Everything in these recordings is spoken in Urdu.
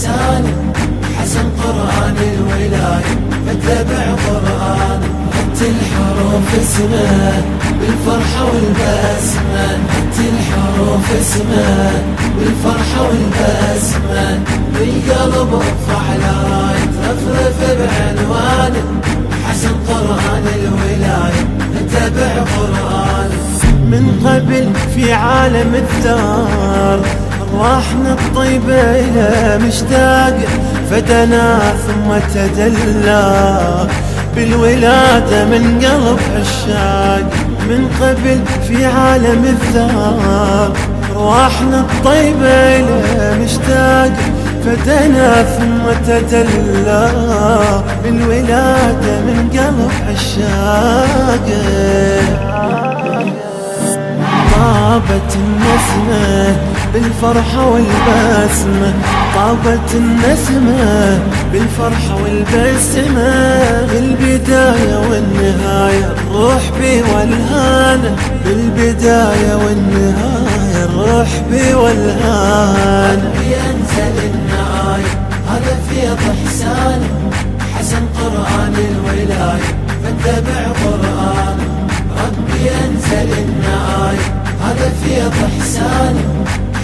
إحسان حسن قرآن الولاية فاتبع قرآن حتى الحروف اسمان بالفرحة والبسمة حتى الحروف اسمان بالفرحة والبسمة بالقلب وقف على راية رفرف بعنوان حسن قرآن الولاية فاتبع قرآن من قبل في عالم الدار راحنا الطيبة إلى مشتاق فدنا ثم تدلى بالولادة من قلب عشاق من قبل في عالم الثار راحنا الطيبة إلى مشتاق فدنا ثم تدلى بالولادة من قلب عشاق طابت النسمة بالفرحة والبسمة طابت النسمة بالفرحة والبسمة بالبداية والنهاية الروح بي والهانة بالبداية والنهاية الروح بي والهانة بينزل النهاية هذا فيض إحسان حسن قرآن الولاية فاتبع قرآن ربي أنزل النهاية هذا فيض إحسان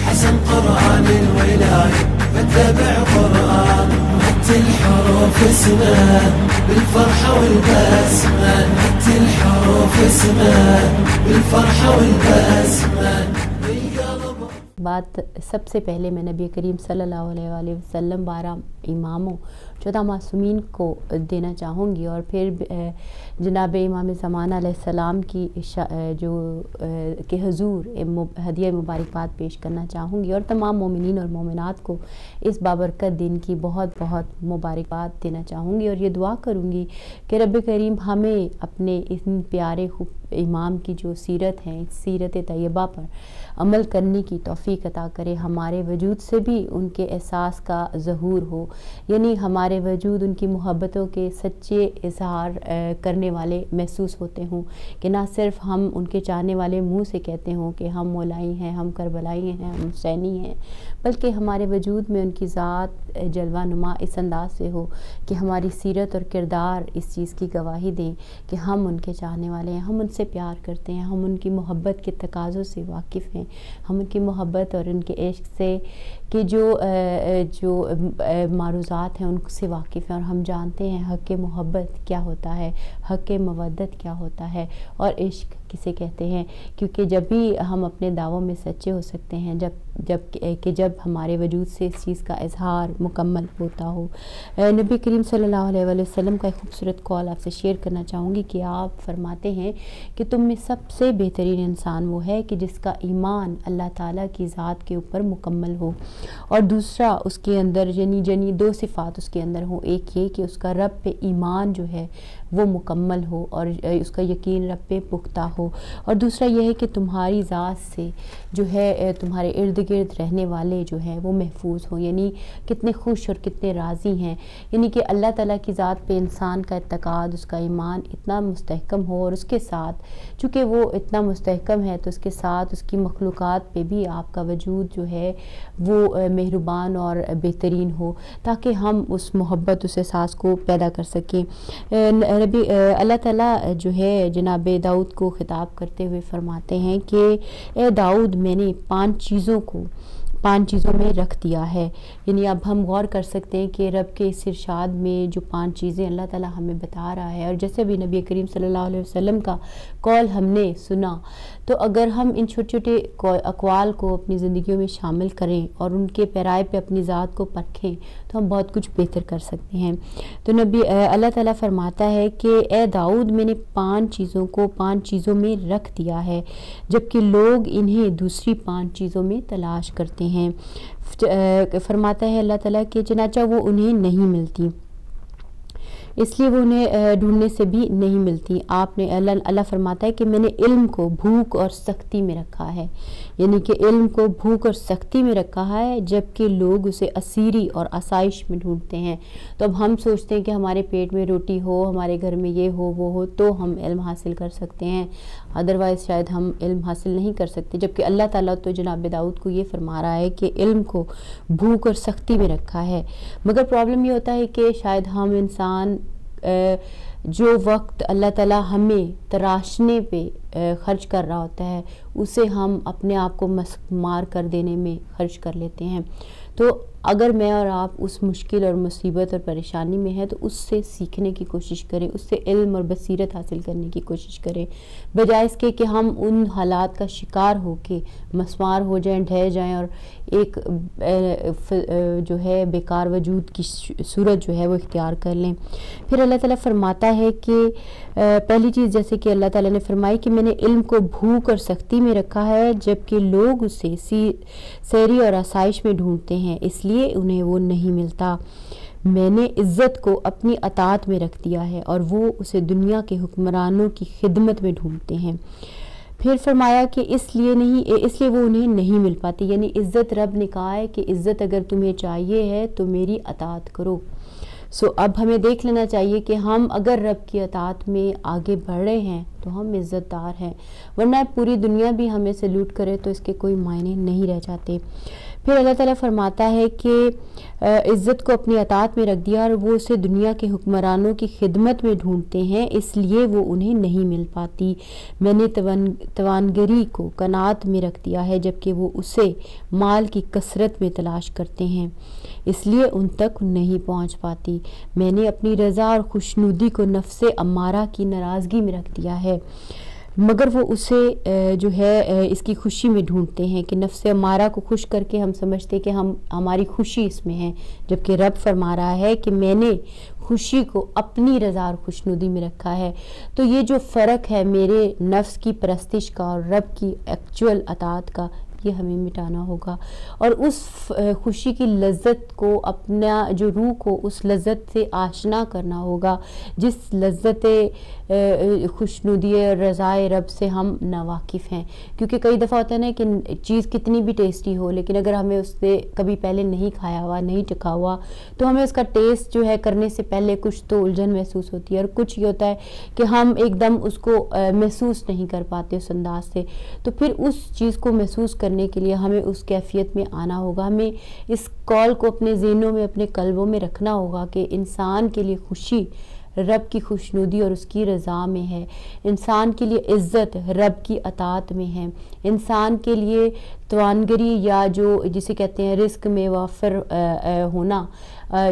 حسن قرآن الولاية فاتبع قرآن حتى الحروف اسمان بالفرحة والبسمة حتى الحروف اسمان بالفرحة والبسمة بات سب سے پہلے میں نبی کریم صلی اللہ علیہ وآلہ وسلم بارہ اماموں 14 معصومین کو دینا چاہوں گی اور پھر جناب امام زمانہ علیہ السلام کی جو کہ حضور ہدیہ مبارکباد پیش کرنا چاہوں گی اور تمام مومنین اور مومنات کو اس بابرکت دن کی بہت بہت مبارکباد دینا چاہوں گی اور یہ دعا کروں گی کہ رب کریم ہمیں اپنے ان پیارے خوب امام کی جو سیرت ہیں سیرت طیبہ پر عمل کرنے کی توفیق عطا کرے، ہمارے وجود سے بھی ان کے احساس کا ظہور ہو، یعنی ہمارے وجود ان کی محبتوں کے سچے اظہار کرنے والے محسوس ہوتے ہوں کہ نہ صرف ہم ان کے چاہنے والے منہ سے کہتے ہوں کہ ہم مولائی ہیں، ہم کربلائی ہیں، ہم حسینی ہیں، بلکہ ہمارے وجود میں ان کی ذات جلوہ نما اس انداز سے ہو کہ ہماری سیرت اور کردار اس چیز کی گواہی دیں کہ ہم ان کے چاہنے والے ہیں، ہم ان سے پیار کرتے ہیں، ہم ان کی محبت کے تقاضوں سے واقف ہیں، ہم ان کی محبت اور ان کے عشق سے کہ جو معروضات ہیں ان سے واقف ہیں اور ہم جانتے ہیں حق محبت کیا ہوتا ہے، حق مودت کیا ہوتا ہے اور عشق کسے کہتے ہیں، کیونکہ جب بھی ہم اپنے دعووں میں سچے ہو سکتے ہیں جب ہمارے وجود سے اس چیز کا اظہار مکمل ہوتا ہو۔ نبی کریم صلی اللہ علیہ وآلہ وسلم کا ایک خوبصورت قول آپ سے شیئر کرنا چاہوں گی کہ آپ فرماتے ہیں کہ تم میں سب سے بہترین انسان وہ ہے کہ جس کا ایمان اللہ تعالیٰ کی ذات کے اوپر مکمل ہو اور دوسرا اس کے اندر یعنی دو صفات اس کے اندر ہوں، ایک یہ کہ اس کا رب پہ ایمان جو ہے وہ مکمل ہو اور اس کا یقین رب پہ پختہ ہو، اور دوسرا یہ ہے کہ تمہاری ذات سے جو ہے تمہارے ارد گرد رہنے والے جو ہیں وہ محفوظ ہوں، یعنی کتنے خوش اور کتنے راضی ہیں، یعنی کہ اللہ تعالیٰ کی ذات پہ انسان کا اعتقاد، اس کا ایمان اتنا مستحکم ہو اور اس کے ساتھ چونکہ وہ اتنا مستحکم ہے تو اس کے ساتھ اس کی مخلوقات پہ بھی آپ کا وجود جو ہے وہ مہربان اور بہترین ہو تاکہ ہم اس محبت اس احساس کو پیدا کر سکیں۔ اللہ تعالیٰ جو ہے جناب داؤد کو خطاب کرتے ہوئے فرماتے ہیں کہ اے داؤد میں نے پانچ چیزوں میں رکھ دیا ہے، یعنی اب ہم غور کر سکتے ہیں کہ رب کے اس ارشاد میں جو پانچ چیزیں اللہ تعالیٰ ہمیں بتا رہا ہے اور جیسے بھی نبی کریم صلی اللہ علیہ وسلم کا قول ہم نے سنا، تو اگر ہم ان چھوٹے چھوٹے اقوال کو اپنی زندگیوں میں شامل کریں اور ان کے پیرائے پہ اپنی ذات کو پرکھیں تو ہم بہت کچھ بہتر کر سکتے ہیں۔ تو اللہ تعالیٰ فرماتا ہے کہ اے داؤد میں نے پانچ چیزوں میں رکھ دیا ہے جبکہ لوگ انہیں دوسری پانچ چیزوں میں تلاش کرتے ہیں۔ فرماتا ہے اللہ تعالیٰ کہ چنانچہ وہ انہیں نہیں ملتی، اس لیے وہ انہیں ڈھونڈنے سے بھی نہیں ملتی۔ آپ نے اللہ فرماتا ہے کہ میں نے علم کو بھوک اور سختی میں رکھا ہے، یعنی کہ علم کو بھوک اور سختی میں رکھا ہے جبکہ لوگ اسے اسیری اور آسائش میں ڈھونڈتے ہیں۔ تو اب ہم سوچتے ہیں کہ ہمارے پیٹ میں روٹی ہو، ہمارے گھر میں یہ ہو وہ ہو تو ہم علم حاصل کر سکتے ہیں، ادروائز شاید ہم علم حاصل نہیں کر سکتے. جبکہ اللہ تعالیٰ تو جناب داؤد کو یہ فرما رہا ہے کہ علم کو بھوک اور سختی میں رکھا ہے. مگر پرابلم یہ ہوتا ہے کہ شاید ہم انسان جو وقت اللہ تعالیٰ ہمیں تراشنے پہ خرچ کر رہا ہوتا ہے اسے ہم اپنے آپ کو مسک مار کر دینے میں خرچ کر لیتے ہیں. تو اگر میں اور آپ اس مشکل اور مصیبت اور پریشانی میں ہیں تو اس سے سیکھنے کی کوشش کریں، اس سے علم اور بصیرت حاصل کرنے کی کوشش کریں، بجائے اس کے کہ ہم ان حالات کا شکار ہو کے مسمار ہو جائیں، ڈھہ جائیں اور ایک جو ہے بیکار وجود کی صورت جو ہے وہ اختیار کر لیں. پھر اللہ تعالیٰ فرماتا ہے کہ پہلی چیز جیسے کہ اللہ تعالیٰ نے فرمائی کہ میں نے علم کو بھوک اور سختی میں رکھا ہے جبکہ لوگ اسے سیری اور آسائش میں ڈھونڈتے ہیں، اس لیے انہیں وہ نہیں ملتا. میں نے عزت کو اپنی اطاعت میں رکھ دیا ہے اور وہ اسے دنیا کے حکمرانوں کی خدمت میں ڈھونڈتے ہیں. پھر فرمایا کہ اس لیے وہ انہیں نہیں مل پاتی. یعنی عزت رب نے کہا ہے کہ عزت اگر تمہیں چاہیے ہے تو میری اطاعت کرو. سو اب ہمیں دیکھ لینا چاہیے کہ ہم اگر رب کی اطاعت میں آگے بڑھ رہے ہیں تو ہم عزت دار ہیں، ورنہ پوری دنیا بھی ہمیں سلوٹ کرے تو اس کے کوئی معنی نہیں رہ جاتے. پھر اللہ تعالیٰ فرماتا ہے کہ عزت کو اپنی اطاعت میں رکھ دیا اور وہ اسے دنیا کے حکمرانوں کی خدمت میں ڈھونڈتے ہیں، اس لیے وہ انہیں نہیں مل پاتی. میں نے توانگری کو قناعت میں رکھ دیا ہے جبکہ وہ اسے مال کی کثرت میں تلاش کرتے ہیں، اس لیے ان تک نہیں پہنچ پاتی. میں نے اپنی رضا اور خوشنودی کو نفس امارہ کی ناراضگی میں رکھ دیا ہے مگر وہ اسے جو ہے اس کی خوشی میں ڈھونڈتے ہیں. کہ نفس امارہ کو خوش کر کے ہم سمجھتے کہ ہماری خوشی اس میں ہے، جبکہ رب فرما رہا ہے کہ میں نے خوشی کو اپنی رضا اور خوشنودی میں رکھا ہے. تو یہ جو فرق ہے میرے نفس کی پرستش کا اور رب کی ایکچول اطاعت کا، یہ ہمیں مٹانا ہوگا اور اس خوشی کی لذت کو، اپنا جو روح کو اس لذت سے آشنا کرنا ہوگا جس لذت خوشنودی اور رضائے رب سے ہم ناواقف ہیں. کیونکہ کئی دفعہ ہوتا ہے نا کہ چیز کتنی بھی ٹیسٹی ہو لیکن اگر ہمیں اس سے کبھی پہلے نہیں کھایا ہوا، نہیں چکھا ہوا، تو ہمیں اس کا ٹیسٹ جو ہے کرنے سے پہلے کچھ تو الجھن محسوس ہوتی ہے اور کچھ یہ ہوتا ہے کہ ہم ایک دم اس کو محسوس نہیں کر پاتے اس انداز سے. تو پھر اس چیز کو محسوس کرنے کے لیے ہمیں اس کیفیت میں آنا ہوگا. ہمیں اس کال کو اپنے ذہنوں میں، اپنے قلبوں میں رکھنا ہوگا کہ انسان کے لیے خوشی رب کی خوشنودی اور اس کی رضا میں ہے، انسان کے لیے عزت رب کی اطاعت میں ہے، انسان کے لیے توانگری یا جو جسے کہتے ہیں رزق میں وافر ہونا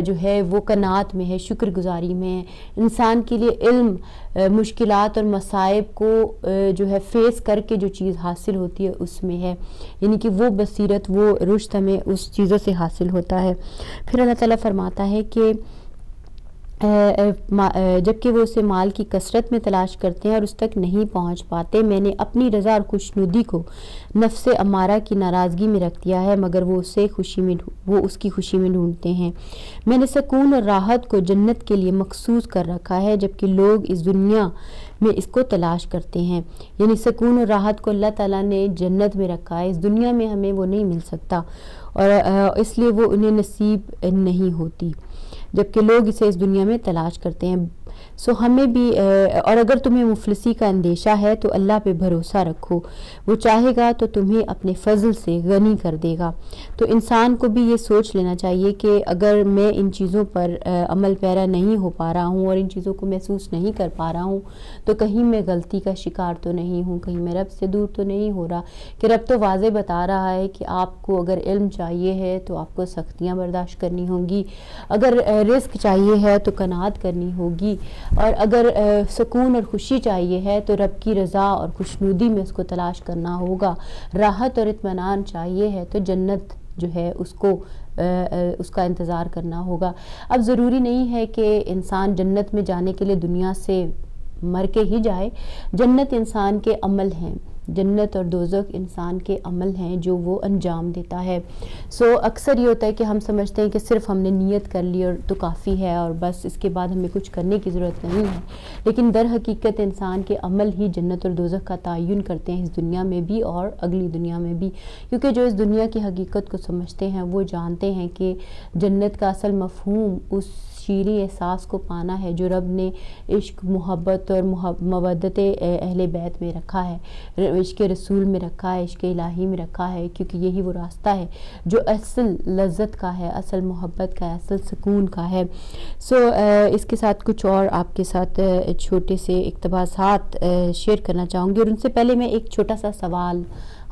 جو ہے وہ قناعت میں ہے، شکر گزاری میں ہے. انسان کے لیے علم مشکلات اور مصائب کو جو ہے فیس کر کے جو چیز حاصل ہوتی ہے اس میں ہے، یعنی کہ وہ بصیرت، وہ رشد ہمیں اس چیزوں سے حاصل ہوتا ہے. پھر اللہ تعالیٰ فرماتا ہے کہ جبکہ وہ اسے مال کی کثرت میں تلاش کرتے ہیں اور اس تک نہیں پہنچ پاتے. میں نے اپنی رضا اور خوشنودی کو نفس امارہ کی ناراضگی میں رکھ دیا ہے مگر وہ اس کی خوشی میں ڈھونڈتے ہیں. میں نے سکون اور راحت کو جنت کے لیے مخصوص کر رکھا ہے جبکہ لوگ اس دنیا میں اس کو تلاش کرتے ہیں. یعنی سکون اور راحت کو اللہ تعالیٰ نے جنت میں رکھا ہے، اس دنیا میں ہمیں وہ نہیں مل سکتا اور اس لیے وہ انہیں نصیب نہیں ہوتی جبکہ لوگ اسے اس دنیا میں تلاش کرتے ہیں. سو ہمیں بھی، اور اگر تمہیں مفلسی کا اندیشہ ہے تو اللہ پہ بھروسہ رکھو، وہ چاہے گا تو تمہیں اپنے فضل سے غنی کر دے گا. تو انسان کو بھی یہ سوچ لینا چاہیے کہ اگر میں ان چیزوں پر عمل پیرا نہیں ہو پا رہا ہوں اور ان چیزوں کو محسوس نہیں کر پا رہا ہوں تو کہیں میں غلطی کا شکار تو نہیں ہوں، کہیں میں رب سے دور تو نہیں ہو رہا. کہ رب تو واضح بتا رہا ہے کہ آپ کو اگر علم چاہیے ہے تو آپ کو سختیاں برداشت کرنی ہوں گی، اگر رزق چاہیے ہے تو قناعت کرنی ہوگی، اور اگر سکون اور خوشی چاہیے ہے تو رب کی رضا اور خوشنودی میں اس کو تلاش کرنا ہوگا، راحت اور اطمینان چاہیے ہے تو جنت جو ہے اس کا انتظار کرنا ہوگا. اب ضروری نہیں ہے کہ انسان جنت میں جانے کے لیے دنیا سے مر کے ہی جائے، جنت انسان کے عمل ہیں، جنت اور دوزخ انسان کے عمل ہیں جو وہ انجام دیتا ہے. سو اکثر یہ ہوتا ہے کہ ہم سمجھتے ہیں کہ صرف ہم نے نیت کر لی اور تو کافی ہے اور بس اس کے بعد ہمیں کچھ کرنے کی ضرورت نہیں ہے، لیکن در حقیقت انسان کے عمل ہی جنت اور دوزخ کا تعین کرتے ہیں اس دنیا میں بھی اور اگلی دنیا میں بھی، کیونکہ جو اس دنیا کی حقیقت کو سمجھتے ہیں وہ جانتے ہیں کہ جنت کا اصل مفہوم اس شیریں احساس کو پانا ہے جو رب نے عشق، محبت اور مودت اہل بیت میں رکھا ہے، عشق رسول میں رکھا ہے، عشق الہی میں رکھا ہے، کیونکہ یہی وہ راستہ ہے جو اصل لذت کا ہے، اصل محبت کا ہے، اصل سکون کا ہے. سو اس کے ساتھ کچھ اور آپ کے ساتھ چھوٹے سے اقتباسات شیئر کرنا چاہوں گی، اور ان سے پہلے میں ایک چھوٹا سا سوال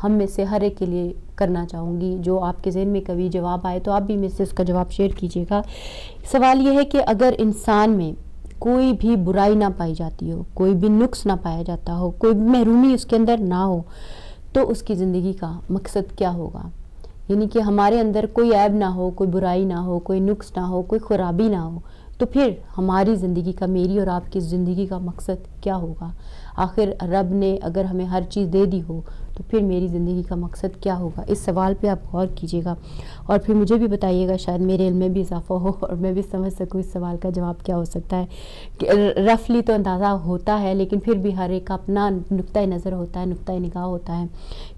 ہم میں سے ہر ایک کے لیے کرنا چاہوں گی، جو آپ کے ذہن میں کبھی جواب آئے تو آپ بھی مجھ سے اس کا جواب شیئر کیجیے گا. سوال یہ ہے کہ اگر انسان میں کوئی بھی برائی نہ پائی جاتی ہو، کوئی بھی نقص نہ پایا جاتا ہو، کوئی محرومی اس کے اندر نہ ہو، تو اس کی زندگی کا مقصد کیا ہوگا؟ یعنی کہ ہمارے اندر کوئی عیب نہ ہو، کوئی برائی نہ ہو، کوئی نقص نہ ہو، کوئی خرابی نہ ہو، تو پھر ہماری زندگی کا، میری اور آپ کی زندگی کا مقصد کیا ہوگا؟ آخر رب نے اگر ہمیں ہر چیز دے دی ہو تو پھر میری زندگی کا مقصد کیا ہوگا؟ اس سوال پہ آپ غور کیجیے گا اور پھر مجھے بھی بتائیے گا، شاید میرے علم میں بھی اضافہ ہو اور میں بھی سمجھ سکوں اس سوال کا جواب کیا ہو سکتا ہے. کہ رفلی تو اندازہ ہوتا ہے، لیکن پھر بھی ہر ایک کا اپنا نقطہ نظر ہوتا ہے، نقطہ نگاہ ہوتا ہے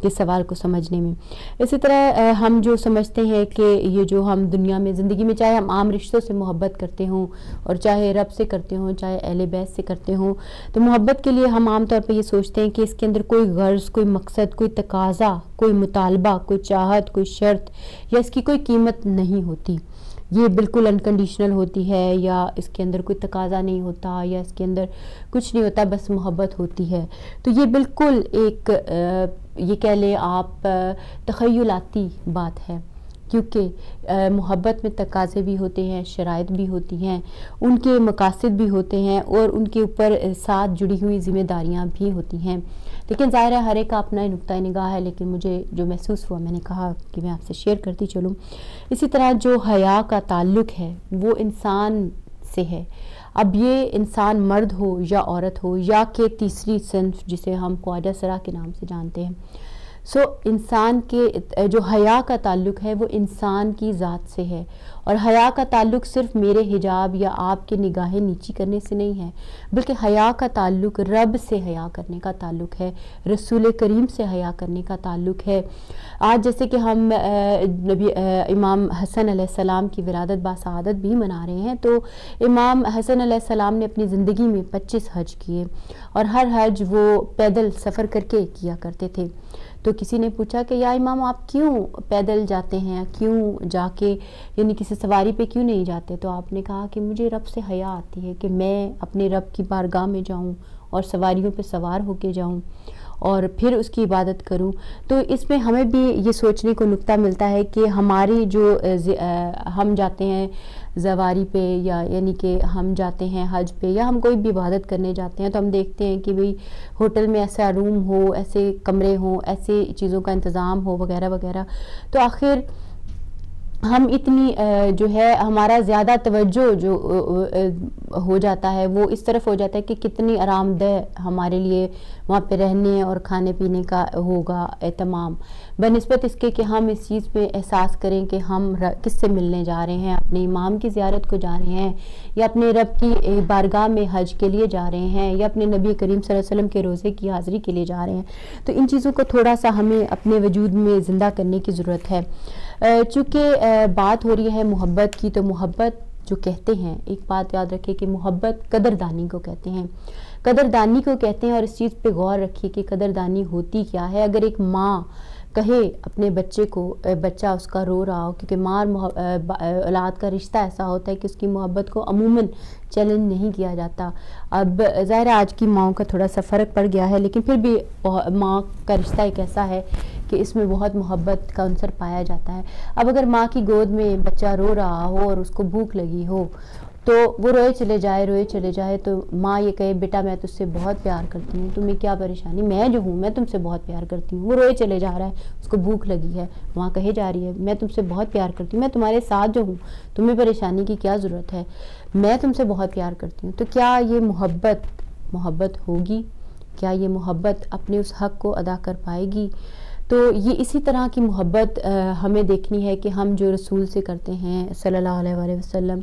کہ سوال کو سمجھنے میں. اسی طرح ہم جو سمجھتے ہیں کہ یہ جو ہم دنیا میں زندگی میں، چاہے ہم عام رشتوں سے محبت کرتے ہوں اور چاہے رب سے کرتے ہوں، چاہے اہل بیت سے کرتے ہوں، تو محبت کے لیے ہم عام طور پہ یہ سوچتے ہیں کہ اس کے اندر کوئی غرض، کوئی مقصد، کوئی تقاضا، کوئی مطالبہ، کوئی چاہت، کوئی شرط یا اس کی کوئی قیمت نہیں ہوتی، یہ بالکل انکنڈیشنل ہوتی ہے، یا اس کے اندر کوئی تقاضا نہیں ہوتا یا اس کے اندر کچھ نہیں ہوتا، بس محبت ہوتی ہے. تو یہ بالکل ایک یہ کہہ لیں آپ تخیلاتی بات ہے، کیونکہ محبت میں تقاضے بھی ہوتے ہیں، شرائط بھی ہوتی ہیں، ان کے مقاصد بھی ہوتے ہیں اور ان کے اوپر ساتھ جڑی ہوئی ذمہ داریاں بھی ہوتی ہیں، لیکن ظاہر ہے ہر ایک کا اپنا نقطہ نگاہ ہے. لیکن مجھے جو محسوس ہوا میں نے کہا کہ میں آپ سے شیئر کرتی چلوں. اسی طرح جو حیا کا تعلق ہے وہ انسان سے ہے، اب یہ انسان مرد ہو یا عورت ہو یا کہ تیسری صنف جسے ہم خواجہ سرا کے نام سے جانتے ہیں. سو انسان کے جو حیا کا تعلق ہے وہ انسان کی ذات سے ہے، اور حیا کا تعلق صرف میرے حجاب یا آپ کے نگاہیں نیچی کرنے سے نہیں ہے، بلکہ حیا کا تعلق رب سے حیا کرنے کا تعلق ہے، رسول کریم سے حیا کرنے کا تعلق ہے. آج جیسے کہ ہم نبی امام حسن علیہ السلام کی ولادت باسعادت بھی منا رہے ہیں، تو امام حسن علیہ السلام نے اپنی زندگی میں 25 حج کیے، اور ہر حج وہ پیدل سفر کر کے کیا کرتے تھے. تو کسی نے پوچھا کہ یا امام آپ کیوں پیدل جاتے ہیں، کیوں جا کے یعنی کسی سواری پہ کیوں نہیں جاتے؟ تو آپ نے کہا کہ مجھے رب سے حیا آتی ہے کہ میں اپنے رب کی بارگاہ میں جاؤں اور سواریوں پہ سوار ہو کے جاؤں اور پھر اس کی عبادت کروں. تو اس میں ہمیں بھی یہ سوچنے کو نقطہ ملتا ہے کہ ہماری جو ہم جاتے ہیں زواری پہ، یا یعنی کہ ہم جاتے ہیں حج پہ، یا ہم کوئی بھی عبادت کرنے جاتے ہیں، تو ہم دیکھتے ہیں کہ بھئی ہوٹل میں ایسا روم ہو، ایسے کمرے ہوں، ایسے چیزوں کا انتظام ہو وغیرہ وغیرہ. تو آخر ہم اتنی جو ہے ہمارا زیادہ توجہ جو ہو جاتا ہے وہ اس طرف ہو جاتا ہے کہ کتنی آرام دہ ہمارے لیے وہاں پہ رہنے اور کھانے پینے کا ہوگا اہتمام، بنسبت اس کے کہ ہم اس چیز پہ احساس کریں کہ ہم کس سے ملنے جا رہے ہیں، اپنے امام کی زیارت کو جا رہے ہیں، یا اپنے رب کی بارگاہ میں حج کے لیے جا رہے ہیں، یا اپنے نبی کریم صلی اللہ علیہ وسلم کے روزے کی حاضری کے لیے جا رہے ہیں. تو ان چیزوں کو تھوڑا سا ہمیں اپنے وجود میں زندہ کرنے کی ضرورت ہے. چونکہ بات ہو رہی ہے محبت کی، تو محبت جو کہتے ہیں، ایک بات یاد رکھیں کہ محبت قدردانی کو کہتے ہیں، قدردانی کو کہتے ہیں. اور اس چیز پہ غور رکھیے کہ قدردانی ہوتی کیا ہے. اگر ایک ماں کہے اپنے بچے کو، بچہ اس کا رو رہا ہو، کیونکہ ماں اولاد کا رشتہ ایسا ہوتا ہے کہ اس کی محبت کو عموماً چیلنج نہیں کیا جاتا. اب ظاہر آج کی ماں کا تھوڑا سا فرق پڑ گیا ہے، لیکن پھر بھی ماں کا رشتہ ایک ایسا ہے کہ اس میں بہت محبت کا عنصر پایا جاتا ہے. اب اگر ماں کی گود میں بچہ رو رہا ہو اور اس کو بھوک لگی ہو، تو وہ روئے چلے جائے، تو ماں یہ کہے بیٹا میں تجھ سے بہت پیار کرتی ہوں، تمہیں کیا پریشانی، میں جو ہوں میں تم سے بہت پیار کرتی ہوں. وہ روئے چلے جا رہا ہے، اس کو بھوک لگی ہے، ماں کہے جا رہی ہے میں تم سے بہت پیار کرتی ہوں، میں تمہارے ساتھ جو ہوں، تمہیں پریشانی کی کیا ضرورت ہے، میں تم سے بہت پیار کرتی ہوں. تو کیا یہ محبت ہوگی؟ کیا یہ محبت اپنے اس حق کو ادا کر پائے گی؟ تو یہ اسی طرح کی محبت ہمیں دیکھنی ہے کہ ہم جو رسول سے کرتے ہیں صلی اللہ علیہ وآلہ وسلم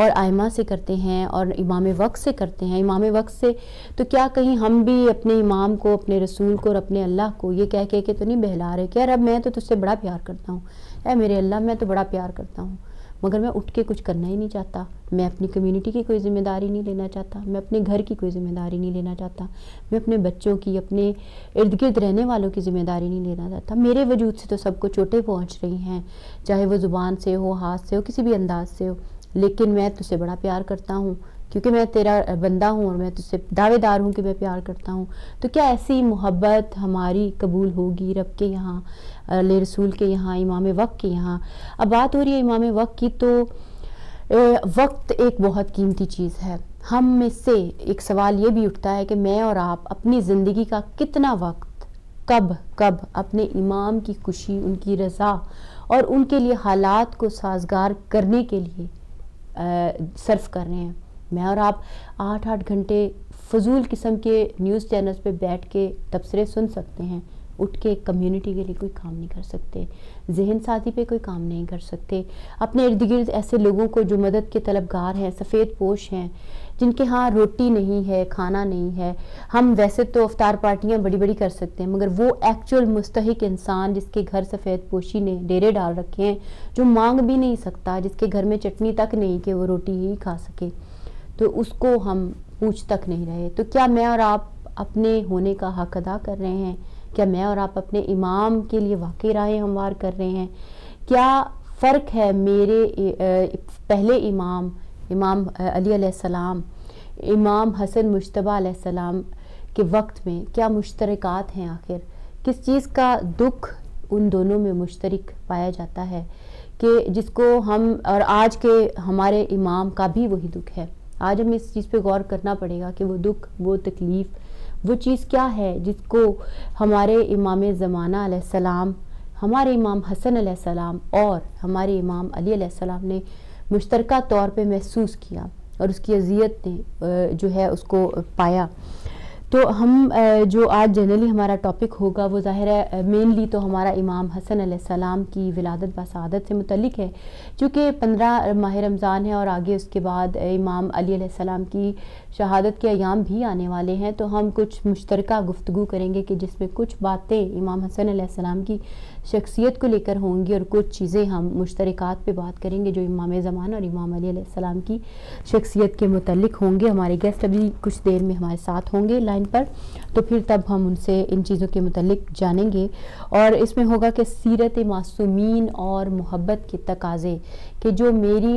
اور ائمہ سے کرتے ہیں اور امام وقت سے کرتے ہیں امام وقت سے، تو کیا کہیں ہم بھی اپنے امام کو، اپنے رسول کو اور اپنے اللہ کو یہ کہہ کے کہ تو نہیں بہلا رہے کہ رب میں تو تجھ سے بڑا پیار کرتا ہوں، اے میرے اللہ میں تو بڑا پیار کرتا ہوں، مگر میں اٹھ کے کچھ کرنا ہی نہیں چاہتا، میں اپنی کمیونٹی کی کوئی ذمہ داری نہیں لینا چاہتا، میں اپنے گھر کی کوئی ذمہ داری نہیں لینا چاہتا، میں اپنے بچوں کی، اپنے ارد گرد رہنے والوں کی ذمہ داری نہیں لینا چاہتا، میرے وجود سے تو سب کو چوٹیں پہنچ رہی ہیں، چاہے وہ زبان سے ہو، ہاتھ سے ہو، کسی بھی انداز سے ہو، لیکن میں تجھ سے بڑا پیار کرتا ہوں کیونکہ میں تیرا بندہ ہوں اور میں تجھ سے دعوے دار ہوں کہ میں پیار کرتا ہوں۔ تو کیا ایسی محبت ہماری قبول ہوگی رب کے یہاں، علیہ رسول کے یہاں، امام وقت کے یہاں؟ اب بات ہو رہی ہے امام وقت کی، تو وقت ایک بہت قیمتی چیز ہے۔ ہم میں سے ایک سوال یہ بھی اٹھتا ہے کہ میں اور آپ اپنی زندگی کا کتنا وقت، کب اپنے امام کی خوشی، ان کی رضا اور ان کے لیے حالات کو سازگار کرنے کے لیے صرف کر رہے ہیں؟ میں اور آپ 8 گھنٹے فضول قسم کے نیوز چینلز پہ بیٹھ کے تبصرے سن سکتے ہیں، اٹھ کے کمیونٹی کے لیے کوئی کام نہیں کر سکتے، ذہن سازی پہ کوئی کام نہیں کر سکتے، اپنے ارد گرد ایسے لوگوں کو جو مدد کے طلبگار ہیں، سفید پوش ہیں، جن کے ہاں روٹی نہیں ہے، کھانا نہیں ہے۔ ہم ویسے تو افطار پارٹیاں بڑی بڑی کر سکتے ہیں، مگر وہ ایکچول مستحق انسان جس کے گھر سفید پوشی نے ڈیرے ڈال رکھے ہیں، جو مانگ بھی نہیں سکتا، جس کے گھر میں چٹنی تک نہیں کہ وہ روٹی ہی کھا سکے، تو اس کو ہم پوچھ تک نہیں رہے۔ تو کیا میں اور آپ اپنے ہونے کا حق ادا کر رہے ہیں؟ کیا میں اور آپ اپنے امام کے لیے واقعی راہیں ہموار کر رہے ہیں؟ کیا فرق ہے میرے پہلے امام، امام علی علیہ السلام، امام حسن مجتبیٰ علیہ السلام کے وقت میں کیا مشترکات ہیں؟ آخر کس چیز کا دکھ ان دونوں میں مشترک پایا جاتا ہے کہ جس کو ہم اور آج کے ہمارے امام کا بھی وہی دکھ ہے؟ آج ہمیں اس چیز پہ غور کرنا پڑے گا کہ وہ دکھ، وہ تکلیف، وہ چیز کیا ہے جس کو ہمارے امام زمانہ علیہ السلام، ہمارے امام حسن علیہ السلام اور ہمارے امام علی علیہ السلام نے مشترکہ طور پہ محسوس کیا اور اس کی اذیت نے جو ہے اس کو پایا۔ تو ہم جو آج جنرلی ہمارا ٹاپک ہوگا وہ ظاہر ہے مینلی تو ہمارا امام حسن علیہ السلام کی ولادت بسعادت سے متعلق ہے، چونکہ 15 ماہ رمضان ہے اور آگے اس کے بعد امام علی علیہ السلام کی شہادت کے ایام بھی آنے والے ہیں، تو ہم کچھ مشترکہ گفتگو کریں گے کہ جس میں کچھ باتیں امام حسن علیہ السلام کی شخصیت کو لے کر ہوں گی اور کچھ چیزیں ہم مشترکات پہ بات کریں گے جو امام زمان اور امام علی علیہ السلام کی شخصیت کے متعلق ہوں گے۔ ہمارے گیسٹ ابھی کچھ دیر میں ہمارے ساتھ ہوں گے لائن پر، تو پھر تب ہم ان سے ان چیزوں کے متعلق جانیں گے، اور اس میں ہوگا کہ سیرت معصومین اور محبت کے تقاضے، کہ جو میری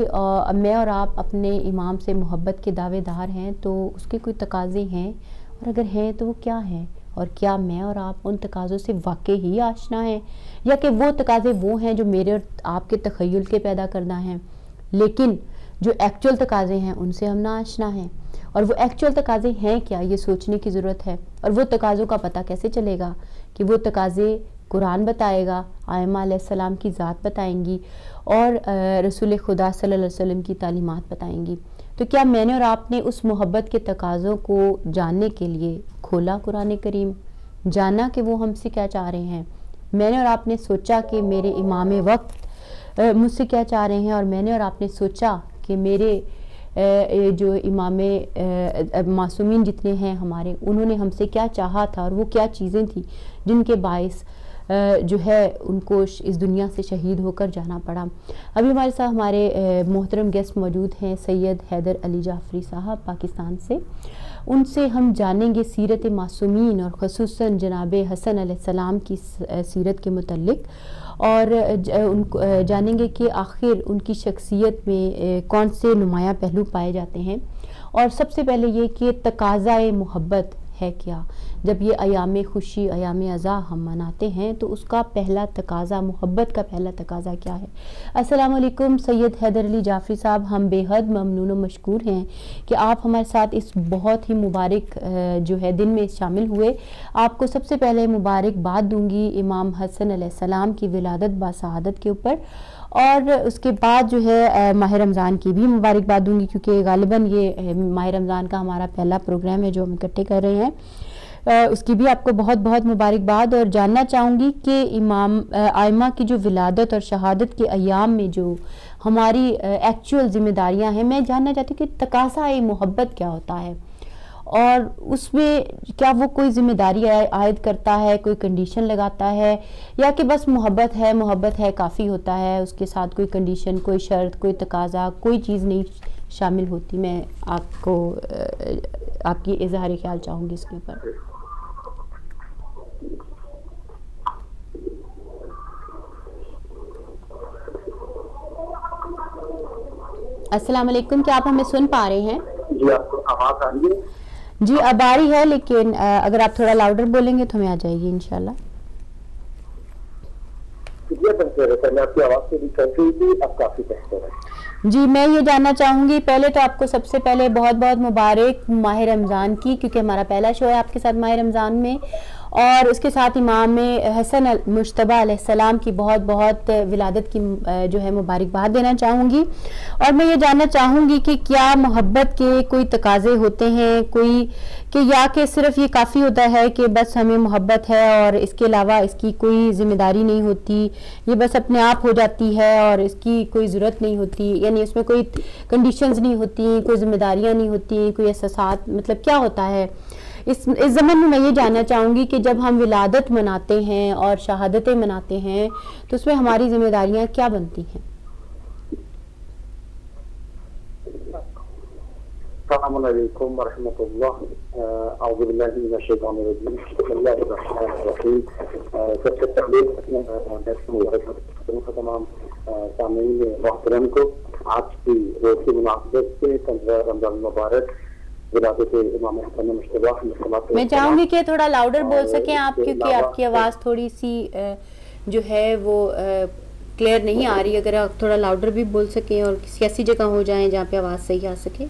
میں اور آپ اپنے امام سے محبت کے دعوے دار ہیں تو اس کے کوئی تقاضے ہیں، اور اگر ہیں تو وہ کیا ہیں، اور کیا میں اور آپ ان تقاضوں سے واقع ہی آشنا ہیں، یا کہ وہ تقاضے وہ ہیں جو میرے اور آپ کے تخیل کے پیدا کرنا ہیں لیکن جو ایکچول تقاضے ہیں ان سے ہم نا آشنا ہیں، اور وہ ایکچول تقاضے ہیں کیا، یہ سوچنے کی ضرورت ہے۔ اور وہ تقاضوں کا پتہ کیسے چلے گا کہ وہ تقاضے قرآن بتائے گا، آئمہ علیہ السلام کی ذات بتائیں گی اور رسول خدا صلی اللہ علیہ وسلم کی تعلیمات بتائیں گی۔ تو کیا میں نے اور آپ نے اس محبت کے تقاضوں کو جاننے کے لیے کھولا قرآن کریم، جانا کہ وہ ہم سے کیا چاہ رہے ہیں؟ میں نے اور آپ نے سوچا کہ میرے امام وقت مجھ سے کیا چاہ رہے ہیں، اور میں نے اور آپ نے سوچا کہ میرے جو امام معصومین جتنے ہیں ہمارے، انہوں نے ہم سے کیا چاہا تھا اور وہ کیا چیزیں تھیں جن کے باعث جو ہے ان کو اس دنیا سے شہید ہو کر جانا پڑا۔ ابھی ہمارے ساتھ ہمارے محترم گیسٹ موجود ہیں سید حیدر علی جعفری صاحب پاکستان سے، ان سے ہم جانیں گے سیرت معصومین اور خصوصاً جناب حسن علیہ السلام کی سیرت کے متعلق، اور ان کو جانیں گے کہ آخر ان کی شخصیت میں کون سے نمایاں پہلو پائے جاتے ہیں، اور سب سے پہلے یہ کہ تقاضائے محبت ہے کیا۔ جب یہ ایام خوشی، ایام عزا ہم مناتے ہیں تو اس کا پہلا تقاضا، محبت کا پہلا تقاضا کیا ہے؟ السلام علیکم سید حیدر علی جعفری صاحب، ہم بے حد ممنون و مشکور ہیں کہ آپ ہمارے ساتھ اس بہت ہی مبارک جو ہے دن میں شامل ہوئے۔ آپ کو سب سے پہلے مبارک بات دوں گی امام حسن علیہ السلام کی ولادت بسعادت کے اوپر، اور اس کے بعد جو ہے ماہ رمضان کی بھی مبارک بات دوں گی، کیونکہ غالباً یہ ماہ رمضان کا ہمارا پہلا پروگرام ہے جو ہم اکٹھے کر رہے ہیں۔ اس کی بھی آپ کو بہت بہت مبارکباد. اور جاننا چاہوں گی کہ امام آئمہ کی جو ولادت اور شہادت کے ایام میں جو ہماری ایکچول ذمہ داریاں ہیں, میں جاننا چاہتی ہوں کہ تقاضائے محبت کیا ہوتا ہے اور اس میں کیا وہ کوئی ذمہ داری عائد کرتا ہے, کوئی کنڈیشن لگاتا ہے, یا کہ بس محبت ہے کافی ہوتا ہے, اس کے ساتھ کوئی کنڈیشن, کوئی شرط, کوئی تقاضا, کوئی چیز نہیں شامل ہوتی. میں آپ کو آپ کی اظہار خیال چاہوں گی اس کے اوپر. السلام علیکم, کیا آپ ہمیں سن پا رہے ہیں؟ جی آپ کو آواز آ رہی ہے؟ جی اب آ رہی ہے, لیکن اگر آپ تھوڑا لاؤڈر بولیں گے تو ہمیں آ جائے گی انشاءاللہ. جی میں یہ جاننا چاہوں گی پہلے تو آپ کو سب سے پہلے بہت بہت مبارک ماہ رمضان کی, کیونکہ ہمارا پہلا شو ہے آپ کے ساتھ ماہ رمضان میں, اور اس کے ساتھ امام حسن مجتبیٰ علیہ السلام کی بہت بہت ولادت کی جو ہے مبارکباد دینا چاہوں گی. اور میں یہ جاننا چاہوں گی کہ کیا محبت کے کوئی تقاضے ہوتے ہیں, کوئی کہ یا کہ صرف یہ کافی ہوتا ہے کہ بس ہمیں محبت ہے اور اس کے علاوہ اس کی کوئی ذمہ داری نہیں ہوتی, یہ بس اپنے آپ ہو جاتی ہے اور اس کی کوئی ضرورت نہیں ہوتی, یعنی اس میں کوئی کنڈیشنز نہیں ہوتی, کوئی ذمہ داریاں نہیں ہوتی, کوئی احساسات, مطلب کیا ہوتا ہے اس زمن میں. میں یہ جاننا چاہوں گی کہ جب ہم ولادت مناتے ہیں اور شہادتیں مناتے ہیں تو اس میں ہماری ذمہ داریاں کیا بنتی ہیں؟ السلام علیکم ورحمۃ اللہ. اعوذ باللہ من الشیطان الرجیم, بسم اللہ الرحمن الرحیم. سب سے پہلے تمام سامعین محترم کو آج کی روز کی مناسبت سے 15 رمضان مبارک ولادت امام حسن مجتبیٰ. میں چاہوں گی کہ تھوڑا لاؤڈر بول سکیں آپ, کیونکہ آپ کی آواز تھوڑی سی جو ہے وہ کلیئر نہیں آ رہی. اگر آپ تھوڑا لاؤڈر بھی بول سکیں اور کسی ایسی جگہ ہو جائیں جہاں پہ آواز صحیح آ سکے.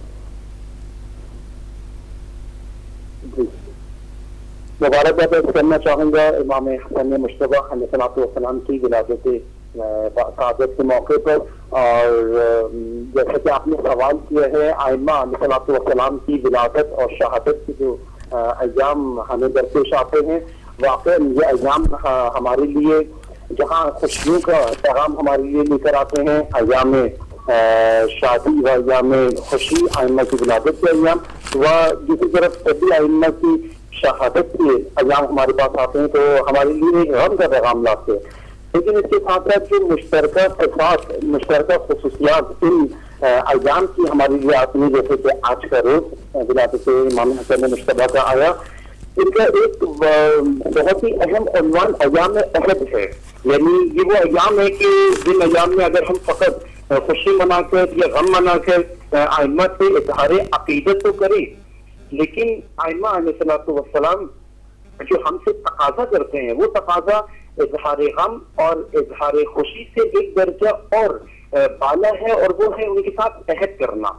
مبارک بات کرنا چاہوں گا امام حسن مجتبیٰ علیہ السلام کی ولادت شہادت کے موقع پر, اور جیسا کہ آپ نے سوال کیا ہے آئمہ علیہ السلام کی ولادت اور شہادت کے جو ایام ہمیں درپیش آتے ہیں, واقعہ یہ ایام ہمارے لیے جہاں خوشیوں کا پیغام ہمارے لیے لے کر آتے ہیں. ایام شادی و ایام خوشی آئمہ کی ولادت کے ایام, وہ دوسری طرف سبھی آئمہ کی شہادت کے ایام ہمارے پاس آتے ہیں تو ہمارے لیے غم کا پیغام لاتے ہیں. لیکن اس کے ساتھ ساتھ جو مشترکہ خصوصیات ان ایام کی ہمارے لیے آتی ہیں, جیسے کہ آج کا روز ولادت امام حسن مجتبیٰ کا آیا, ان کا ایک بہت ہی اہم عنوان ایام عہد ہے. یعنی یہ وہ ایام ہے کہ جن ایام میں اگر ہم فقط خوشی منا کر یا غم منا کر آئمہ سے اظہار عقیدت تو کریں, لیکن آئمہ علیہ السلام جو ہم سے تقاضا کرتے ہیں وہ تقاضا اظہار غم اور اظہار خوشی سے ایک درجہ اور بالا ہے, اور وہ ہے ان کے ساتھ عہد کرنا.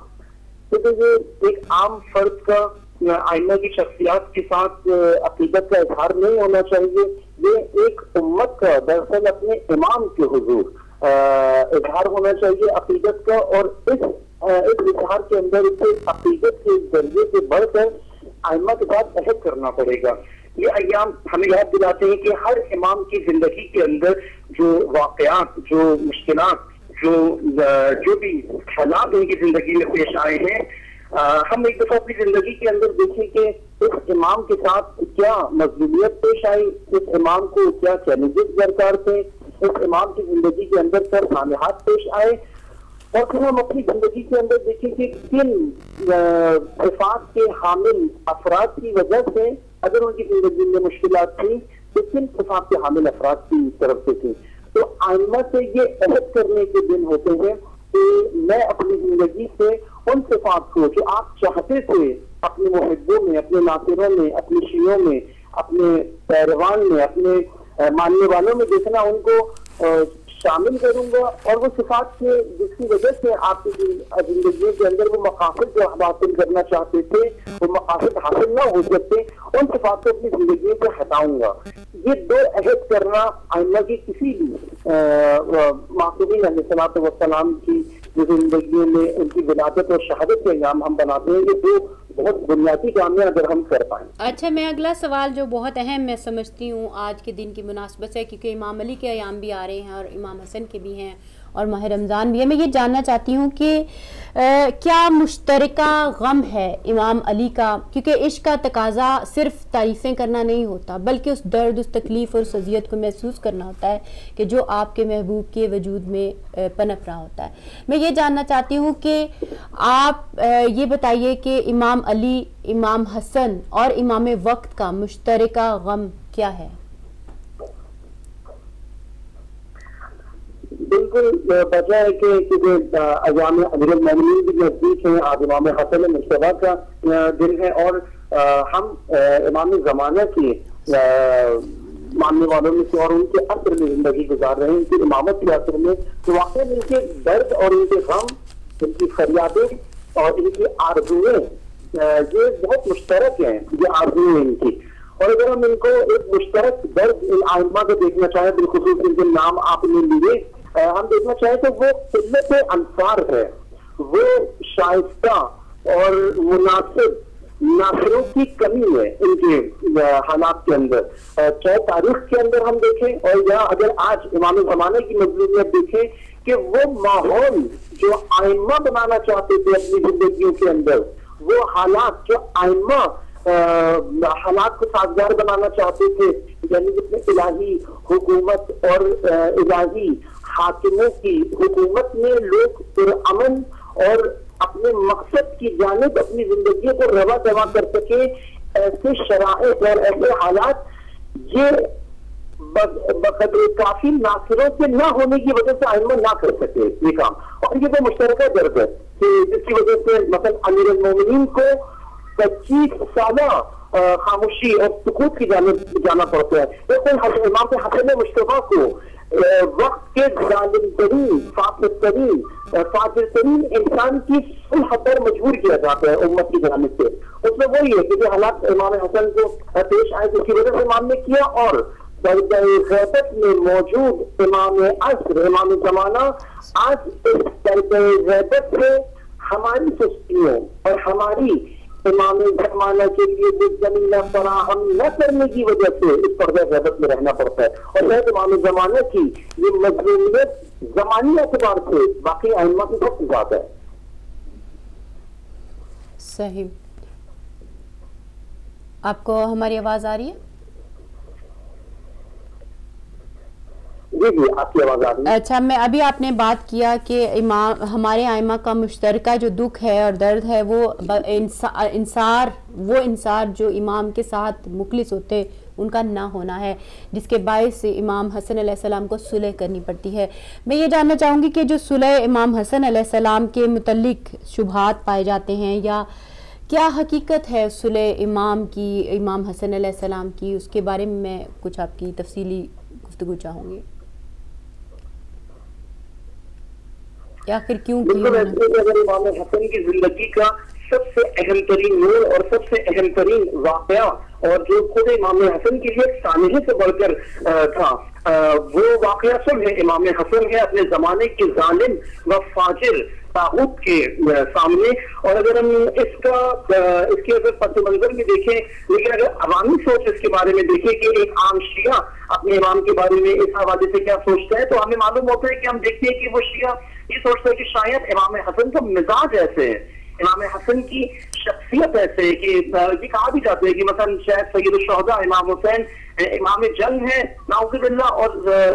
تو یہ ایک عام فرد کا آئمہ کی شخصیات کے ساتھ عقیدت کا اظہار نہیں ہونا چاہیے, یہ ایک امت کا دراصل اپنے امام کے حضور اظہار ہونا چاہیے عقیدت کا. اور اس اظہار کے اندر اسے عقیدت کے ذریعے سے بڑھ کر آئمہ کے ساتھ عہد کرنا پڑے گا. یہ ایام ہمیں یاد دلاتے ہیں کہ ہر امام کی زندگی کے اندر جو واقعات, جو مشکلات, جو بھی حالات ان کی زندگی میں پیش آئے ہیں, ہم ایک دفعہ اپنی زندگی کے اندر دیکھیں کہ اس امام کے ساتھ کیا مظلومیت پیش آئی, اس امام کو کیا چیلنجز درکار تھے, اس امام کی زندگی کے اندر کیا سانحات پیش آئے, اور پھر ہم اپنی زندگی کے اندر دیکھیں کہ کن صفات کے حامل افراد کی وجہ سے اگر ان کی زندگی میں مشکلات تھیں تو کن صفات کے حامل افراد کی طرف سے تھیں. تو آئمہ سے یہ عہد کرنے کے دن ہوتے ہیں کہ میں اپنی زندگی سے ان صفات کو جو آپ چاہتے تھے اپنے محبوں میں, اپنے ناصروں میں, اپنے شیعوں میں, اپنے پیروان میں, اپنے ماننے والوں میں دیکھنا, ان کو شامل کروں گا. اور وہ صفات کے جس کی وجہ سے آپ کی زندگیوں کے اندر وہ مقاصد جو حاصل کرنا چاہتے تھے وہ مقاصد حاصل نہ ہو سکتے, ان صفات کو اپنی زندگیوں سے ہٹاؤں گا. یہ دو عہد کرنا آئمہ کی کسی بھی معصومین علیہ السلام کی جو زندگیوں میں ان کی ولادت اور شہادت کے ایام ہم بناتے ہیں, یہ دو بہت بنیادی کامیاں اگر ہم کر پائیں. اچھا میں اگلا سوال جو بہت اہم میں سمجھتی ہوں آج کے دن کی مناسبت سے کیونکہ امام علی کے ایام بھی آ رہے ہیں اور امام حسن کے بھی ہیں اور ماہ رمضان بھی ہے، میں یہ جاننا چاہتی ہوں کہ کیا مشترکہ غم ہے امام علی کا؟ کیونکہ عشق کا تقاضا صرف تعریفیں کرنا نہیں ہوتا بلکہ اس درد، اس تکلیف اور اس اذیت کو محسوس کرنا ہوتا ہے کہ جو آپ کے محبوب کے وجود میں پنپ رہا ہوتا ہے. میں یہ جاننا چاہتی ہوں کہ آپ یہ بتائیے کہ امام علی، امام حسن اور امام وقت کا مشترکہ غم کیا ہے؟ بالکل پتہ ہے کہ جو ایام امیر المومنین بھی نزدیک ہیں، آج امام حسن مصطفیٰ کا دن ہے اور ہم امام زمانہ کی ماننے والوں میں سے اور ان کے عصر میں زندگی گزار رہے ہیں، ان کی امامت کے عصر میں واقعی ان کے درد اور ان کے غم، ان کی فریادیں اور ان کی آرزویں یہ بہت مشترک ہیں، یہ آرزویں ان کی. اور اگر ہم ان کو ایک مشترک درد ان آئمہ کو دیکھنا چاہیں، بالخصوص ان کے نام آپ نے لیے، ہم دیکھنا چاہیں تو وہ قلت انصار ہے، وہ شائستہ اور مناسب ناصروں کی کمی ہے ان کے حالات کے اندر، چاہے تاریخ کے اندر ہم دیکھیں اور یا اگر آج امام زمانے کی مقبولیت دیکھیں کہ وہ ماحول جو آئمہ بنانا چاہتے تھے اپنی زندگیوں کے اندر، وہ حالات جو آئمہ حالات کو سازگار بنانا چاہتے تھے، یعنی جس میں الہی حکومت اور الہی حاکموں کی حکومت میں لوگ پرامن اور اپنے مقصد کی جانب اپنی زندگیوں کو روا دوا کر سکے، ایسے شرائط اور ایسے حالات یہ بقدر کافی ناصروں کے نہ ہونے کی وجہ سے آئمہ نہ کر سکے یہ کام. اور یہ وہ مشترکہ درد ہے جس کی وجہ سے مثلا امیر المومنین کو 25 سالہ خاموشی اور سکوت کی جانب جانا پڑتا ہے، لیکن امام حسن مصطفیٰ کو وقت کے ظالم ترین، فاسد ترین، فاجر ترین انسان کی صلح پر مجبور کیا جاتا ہے امت کی جانب سے. اس میں وہی ہے کہ جو حالات امام حسن کو پیش آئے اس کی وجہ سے امام نے کیا، اور درجہ غیبت میں موجود امام عصر، امام زمانہ آج اس درجہ غیبت سے ہماری سستیوں اور ہماری امام زمانہ کے لیے جو زمینہ فراہم نہ کرنے کی وجہ سے اس پردہ غیبت میں رہنا پڑتا ہے. اور شاید امام زمانہ کی یہ مظلومیت زمانی اعتبار سے باقی ائمہ کی بہت زیادہ ہے. صحیح. آپ کو ہماری آواز آ رہی ہے؟ جی جی آپ کی آواز آ رہی ہے. اچھا میں ابھی آپ نے بات کیا کہ امام ہمارے آئمہ کا مشترکہ جو دکھ ہے اور درد ہے وہ انصار جو امام کے ساتھ مخلص ہوتے ان کا نہ ہونا ہے، جس کے باعث امام حسن علیہ السلام کو صلح کرنی پڑتی ہے. میں یہ جاننا چاہوں گی کہ جو صلح امام حسن علیہ السلام کے متعلق شبہات پائے جاتے ہیں، یا کیا حقیقت ہے صلح امام کی، امام حسن علیہ السلام کی، اس کے بارے میں میں کچھ آپ کی تفصیلی گفتگو چاہوں گی. آخر کیوں اگر امام حسن کی زندگی کا سب سے اہم ترین نور اور سب سے اہم ترین واقعہ اور جو خود امام حسن کے لیے سانحے سے بڑھ کر تھا، وہ واقعہ سب ہے امام حسن ہے اپنے زمانے کے ظالم و فاجر طاغوت کے سامنے. اور اگر ہم اس کے اگر پس منظر بھی دیکھیں، لیکن اگر عوامی سوچ اس کے بارے میں دیکھیں کہ ایک عام شیعہ اپنے امام کے بارے میں اس حوالے سے کیا سوچتا ہے، تو ہمیں معلوم ہوتا ہے کہ ہم دیکھتے ہیں کہ وہ شیعہ یہ سوچتا ہے کہ شاید امام حسن کا مزاج ایسے ہے، امام حسن کی شخصیت ایسے ہے کہ یہ کہا بھی جاتا ہے کہ مثلا شاید سید الشہداء امام حسین امام جنگ ہیں نعوذ باللہ، اور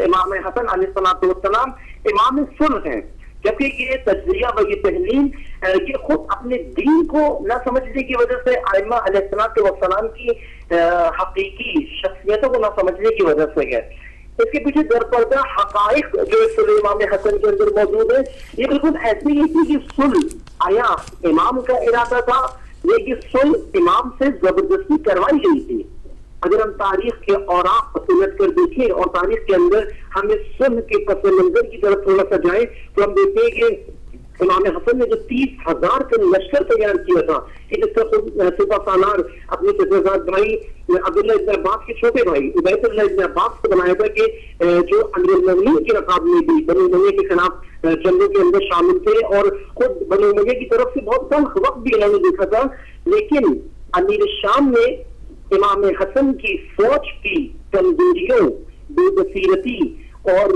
امام حسن علیہ السلام امام صلح ہیں. جبکہ یہ تجزیہ و یہ تحلیل یہ خود اپنے دین کو نہ سمجھنے کی وجہ سے، ائمہ علیہ السلام کی حقیقی شخصیتوں کو نہ سمجھنے کی وجہ سے ہے. اس کے پیچھے درپردہ حقائق جو صلح امام حسن کے اندر موجود ہیں یہ بالکل ایسی ہی تھی کہ صلح آیا امام کا ارادہ تھا، لیکن صلح امام سے زبردستی کروائی گئی تھی. اگر ہم تاریخ کے اوراق پسند کر دیکھیں اور تاریخ کے اندر ہمیں صلح کے پس منظر کی طرف تھوڑا سا جائیں تو ہم دیکھتے ہیں کہ امام حسن نے جو 30,000 کا لشکر تیار کیا تھا کہ جس کا صوبہ سالار اپنے بھائی عبداللہ ابن عباس کے چھوٹے بھائی عبید اللہ ابن عباس کو بنایا تھا کہ جو انگریز مملوک کی رقاب میں بھی بنو امیہ کے خلاف جنگوں کے اندر شامل تھے اور خود بنو امیہ کی طرف سے بہت کم وقت بھی انہوں نے دیکھا تھا، لیکن امیر شام نے امام حسن کی فوج کی کمزوریوں، بے بصیرتی اور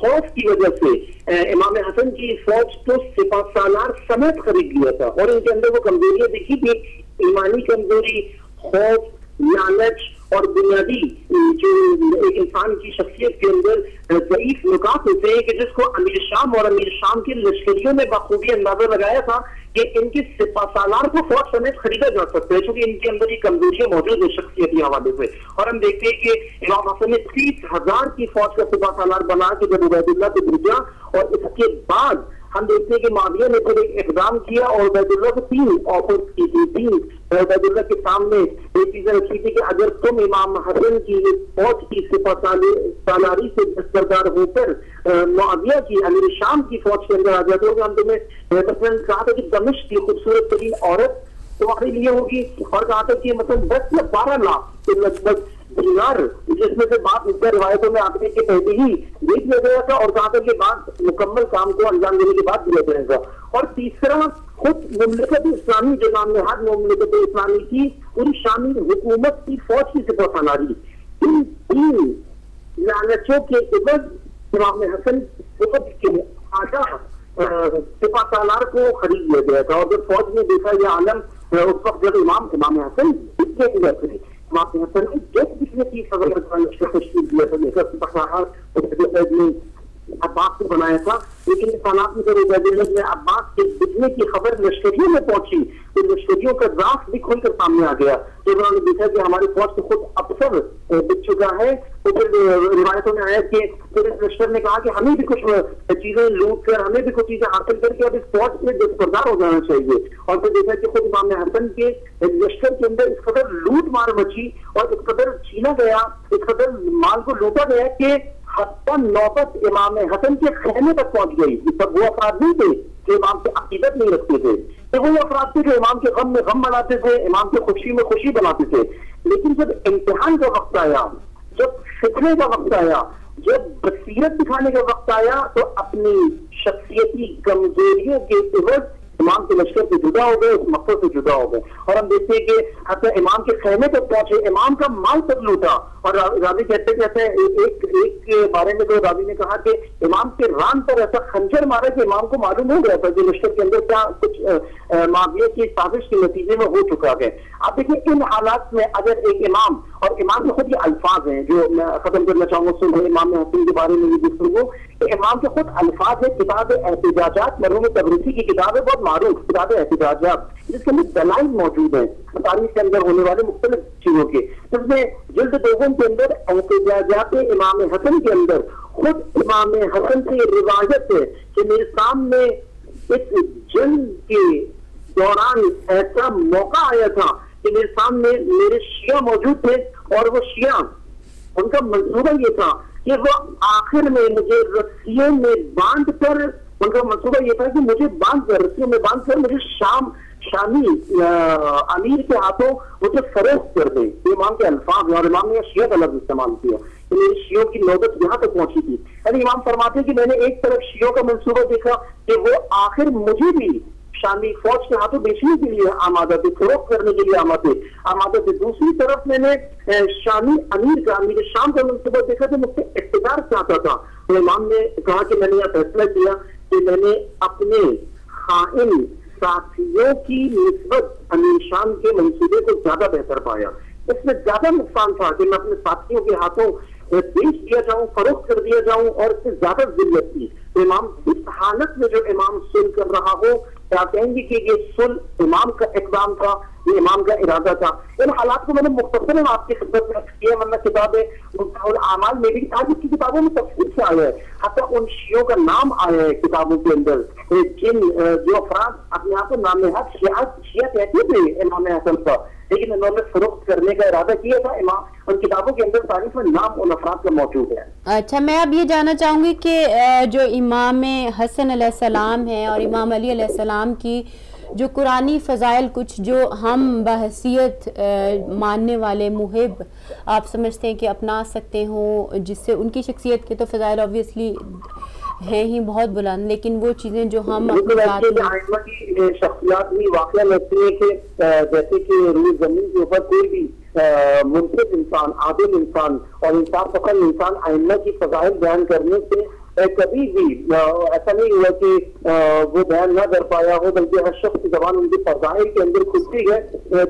خوف کی وجہ سے امام حسن کی فوج تو سپاہ سالار سمیت خرید لیا تھا اور ان کے اندر وہ کمزوریاں دیکھی تھی، ایمانی کمزوری، خوف، لالچ اور بنیادی جو ایک انسان کی شخصیت کے اندر ضعیف نکات ہوتے ہیں کہ جس کو امیر شام اور امیر شام کے لشکریوں نے بخوبی اندازہ لگایا تھا کہ ان کے سپاہ سالار کو فوج سمیت خریدا جا سکتا ہے چونکہ ان کے اندر یہ کمزوریاں موجود ہیں شخصیتی حوالے سے۔ اور ہم دیکھتے ہیں کہ امام حسن نے 30,000 کی فوج کا سپاہ سالار بنا کے جب عبید اللہ کو بھیجا اور اس کے بعد ہم دیکھتے ہیں کہ معاویہ نے خود ایک اقدام کیا اور عبید اللہ کو 3 آفرز کی تھی، 3 عبید اللہ کے سامنے یہ چیزیں رکھی تھی کہ اگر تم امام حسن کی فوج کی سپاہ سالاری سے دستبردار ہو کر معاویہ کی امیر شام کی فوج کے اندر آ جاتے ہو، ہم تمہیں مثلاً کہا تھا کہ دمشق کی خوبصورت ترین عورت تمہارے لیے ہوگی اور کہا تھا کہ مثلاً 10 یا 12 لاکھ کے لگ بھگ دینار، جس میں سے بات اس روایتوں میں آنے کے پہلے ہی دیکھ لیا گیا تھا اور کہا تھا کہ بعد مکمل کام کو انجام دینے کے بعد دیا جائے گا۔ اور تیسرا خود مملکت اسلامی جو نام نہاد مملکت اسلامی کی پوری شامل حکومت کی فوج کی سپاہ سالاری، ان 3 لالچوں کے عوض امام حسن فوج کے آدھا سپاہ سالار کو خرید لیا گیا تھا اور جب فوج نے دیکھا یہ عالم اس وقت جب امام حسن اتنے دیا تھے امام حسن نے عباس کو بنایا تھا، لیکن اس حالات میں جب عبید اللہ نے عباس کے بجنے کی خبر لشکریوں میں پہنچی تو لشکریوں کا راز بھی کھل کر سامنے آ گیا، جب انہوں نے دیکھا کہ ہماری فوج کو خود افسر بچ چکا ہے تو پھر روایتوں میں آیا کہ پھر اس لشکر نے کہا کہ ہمیں بھی کچھ چیزیں لوٹ کر ہمیں بھی کچھ چیزیں حاصل کر کے اب اس فوج سے دستبردار ہو جانا چاہیے، اور پھر دیکھا کہ خود امام حسن کے لشکر کے اندر اس قدر لوٹ مار مچی اور اس قدر چھینا گیا، اس قدر مال کو لوٹا گیا کہ نوبت امام حسن کے خیمے تک پہنچ گئی۔ اس پر وہ افراد نہیں تھے جو امام سے عقیدت نہیں رکھتے تھے، یہ وہ افراد تھے جو امام کے غم میں غم بناتے تھے، امام کے خوشی میں خوشی بناتے تھے، لیکن جب امتحان کا وقت آیا، جب سیکھنے کا وقت آیا، جب بصیرت دکھانے کا وقت آیا تو اپنی شخصیتی کمزوریوں کے عوض امام کے لشکر سے جدا ہو گئے، اس مقصد سے جدا ہو گئے، اور ہم دیکھتے ہیں کہ حتیٰ امام کے خیمے تک پہنچے، امام کا مال تک لوٹا، اور راوی کہتے ہیں ایک بارے میں تو راوی نے کہا کہ امام کے ران پر ایسا خنجر مارا کہ امام کو معلوم ہو گیا تھا کہ لشکر کے اندر کیا کچھ معاویہ کی سازش کے نتیجے میں ہو چکا ہے۔ آپ دیکھیں ان حالات میں اگر ایک امام، اور امام کے خود یہ الفاظ ہیں جو میں ختم کرنا چاہوں گا سن امام حسین کے بارے میں یہ گفتگو، کہ امام کے خود الفاظ ہے، کتاب احتجاجات مرحوم تبریزی کی کتاب ہے بہت معروف، کتاب احتجاجات جس کے اندر دلائل موجود ہیں تاریخ کے اندر ہونے والے مختلف چیزوں کے، جس میں جلد دوم کے اندر احتجاجات امام حسن کے اندر خود امام حسن سے یہ روایت ہے کہ میرے سامنے اس جنگ کے دوران ایسا موقع آیا تھا کہ میرے سامنے میرے شیعہ موجود تھے اور وہ شیعہ ان کا منصوبہ یہ تھا کہ وہ آخر میں مجھے رسیوں میں باندھ کر، ان کا منصوبہ یہ تھا کہ مجھے باندھ کر رسیوں میں باندھ کر مجھے شامی امیر کے ہاتھوں مجھے فروخت کر دیں۔ یہ امام کے الفاظ ہیں اور امام نے شیعہ کا لفظ استعمال کیا، میری شیعوں کی نوبت یہاں تک پہنچی تھی۔ یعنی امام فرماتے ہیں کہ میں نے ایک طرف شیعوں کا منصوبہ دیکھا کہ وہ آخر مجھے بھی شامی فوج کے ہاتھوں بیچنے کے لیے آمادہ تھے، فروخت کرنے کے لیے آمادہ تھے، دوسری طرف میں نے شامی امیر کا، امیر شام کا منصوبہ دیکھا تو مجھ سے اقتدار چاہتا تھا، تو امام نے کہا کہ میں نے یہ فیصلہ کیا کہ میں نے اپنے خائن ساتھیوں کی نسبت امیر شام کے منصوبے کو زیادہ بہتر پایا، اس میں زیادہ نقصان تھا کہ میں اپنے ساتھیوں کے ہاتھوں بیچ دیا جاؤں، فروخت کر دیا جاؤں، اور اس سے زیادہ ذلت تھی۔ تو امام اس حالت میں جو امام سن کر رہا ہو کیا کہیں گے کہ یہ سن امام کا اقدام تھا، یہ امام کا ارادہ تھا۔ ان حالات کو میں نے مختصراً آپ کی خدمت میں کیا، ورنہ کتاب مفتاح الاعمال میں بھی آج کی کتابوں میں تفصیل سے آیا ہے، حتیٰ ان شیعوں کا نام آیا ہے کتابوں کے اندر، جن جو افراد اپنے آپ کو نام حق شیعہ کہتے تھے امام حسن کا، لیکن انہوں نے فروخت کرنے کا ارادہ کیا تھا۔ امام ان کتابوں کے اندر تاریخ میں نام ان افراد کا موجود ہے۔ اچھا، میں اب یہ جاننا چاہوں گی کہ جو امام حسن علیہ السلام ہیں اور امام علی علیہ السلام کی جو قرآنی فضائل کچھ جو ہم بحثیت ماننے والے محب آپ سمجھتے ہیں کہ اپنا سکتے ہوں، جس سے ان کی شخصیت کے تو فضائل obviously ہیں ہی بہت بلند، لیکن وہ چیزیں جو ہم شخصیات میں واقعہ لگتی ہے کہ جیسے کہ روح زمین کے اوپر کوئی بھی منصف انسان، عادل انسان اور انصاف پسند انسان ائمہ کی فضائل بیان کرنے سے کبھی بھی ایسا نہیں ہوا کہ وہ بیان نہ کر پایا ہو، بلکہ ہر شخص کی زبان ان کے فضائل کے اندر کھلتی ہے۔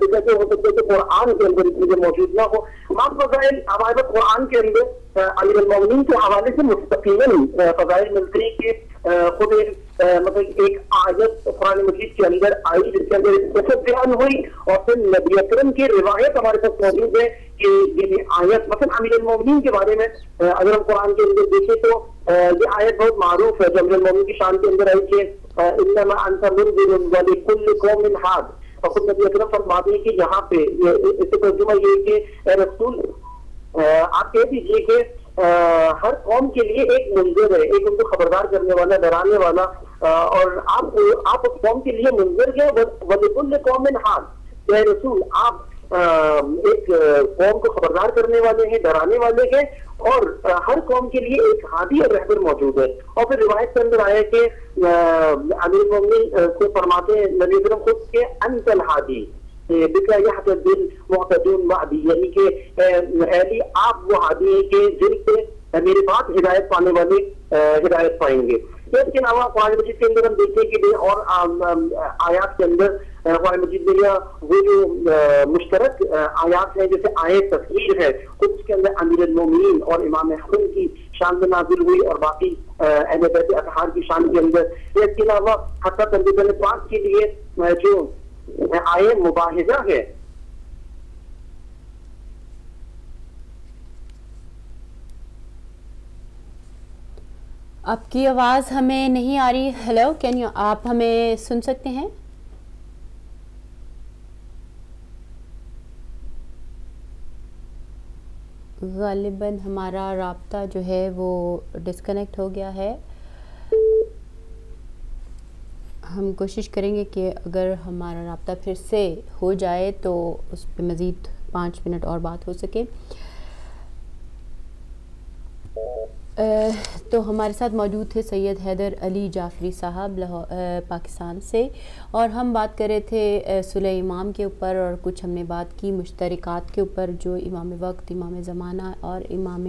تو کیسے ہو سکتا ہے کہ قرآن کے اندر اتنے جو موجود نہ ہو؟ تمام فضائل ہمارے پاس قرآن کے اندر امیر المومنین کے حوالے سے مستقیماً فضائل ملتے ہیں کہ خود مطلب ایک آیت قرآن مجید کے اندر آئی جس کے اندر قصص بیان ہوئی، اور پھر نبی اکرم کی روایت ہمارے پاس موجود ہے کہ یہ آیت مثلا امیر المومنین کے بارے میں اگر ہم قرآن کے اندر دیکھیں تو یہ آیت بہت معروف ہے جو امیر المومنین کی شان کے اندر آئی کہ انما انت منذر ولکل قوم حاد، اور خود نبی اکرم فرماتے ہیں کہ یہاں پہ اس کا ترجمہ یہ ہے کہ اے رسول آپ کہہ دیجیے کہ ہر قوم کے لیے ایک منذر ہے، ایک ان کو خبردار کرنے والا، ڈرانے والا، اور آپ اس قوم کے لیے منذر ہیں۔ وَلِكُلِّ قَوْمٍ حَاد، اے رسول آپ ایک قوم کو خبردار کرنے والے ہیں، ڈرانے والے ہیں، اور ہر قوم کے لیے ایک ہادی اور رہبر موجود ہے۔ اور پھر روایت کے اندر آیا کہ امیر المومنین کو فرماتے ہیں نبی اکرم خود کے انت الہادی یعنی کہ اہلی آپ وہ ہادی ہیں کہ جن سے میرے بعد ہدایت پانے والے ہدایت پائیں گے۔ اس کے علاوہ قرآن مجید کے اندر ہم دیکھتے ہیں کہ اور آیات کے اندر قرآن مجید میں وہ جو مشترک آیات ہیں جیسے آیت تفسیر ہے، کچھ کے اندر امیر المومنین اور امام حسن کی شان میں نازل ہوئی، اور باقی اہل بیت اطہار کی شان کے اندر۔ اس کے علاوہ حتیٰ تنبیہ پاک کے لیے جو آئے مباحثہ ہے، آپ کی آواز ہمیں نہیں آ رہی۔ ہیلو، کین یو آپ ہمیں سن سکتے ہیں؟ غالباً ہمارا رابطہ جو ہے وہ ڈسکنیکٹ ہو گیا ہے۔ ہم کوشش کریں گے کہ اگر ہمارا رابطہ پھر سے ہو جائے تو اس پہ مزید 5 منٹ اور بات ہو سکے۔ تو ہمارے ساتھ موجود تھے سید حیدر علی جعفری صاحب پاکستان سے، اور ہم بات کر رہے تھے صلح امام کے اوپر، اور کچھ ہم نے بات کی مشترکات کے اوپر جو امام وقت، امام زمانہ اور امام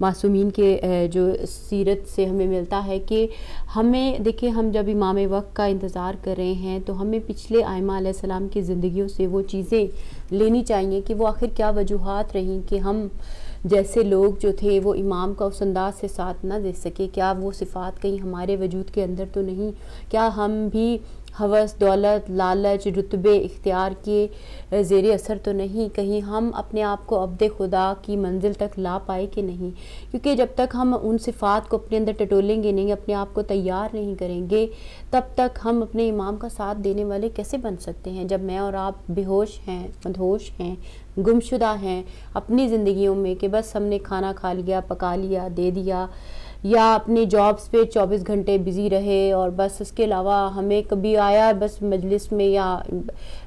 معصومین کے جو سیرت سے ہمیں ملتا ہے کہ ہمیں دیکھیں، ہم جب امام وقت کا انتظار کر رہے ہیں تو ہمیں پچھلے ائمہ علیہ السلام کی زندگیوں سے وہ چیزیں لینی چاہیے کہ وہ آخر کیا وجوہات رہیں کہ ہم جیسے لوگ جو تھے وہ امام کا اس انداز سے ساتھ نہ دے سکے۔ کیا وہ صفات کہیں ہمارے وجود کے اندر تو نہیں؟ کیا ہم بھی ہوس، دولت، لالچ، رتبے، اختیار کے زیر اثر تو نہیں؟ کہیں ہم اپنے آپ کو عبد خدا کی منزل تک لا پائے کہ نہیں؟ کیونکہ جب تک ہم ان صفات کو اپنے اندر ٹٹولیں گے نہیں، اپنے آپ کو تیار نہیں کریں گے، تب تک ہم اپنے امام کا ساتھ دینے والے کیسے بن سکتے ہیں؟ جب میں اور آپ بے ہوش ہیں، مدہوش ہیں، گمشدہ ہیں اپنی زندگیوں میں کہ بس ہم نے کھانا کھا لیا، پکا لیا، دے دیا، یا اپنے جابز پہ 24 گھنٹے بزی رہے، اور بس اس کے علاوہ ہمیں کبھی آیا بس مجلس میں یا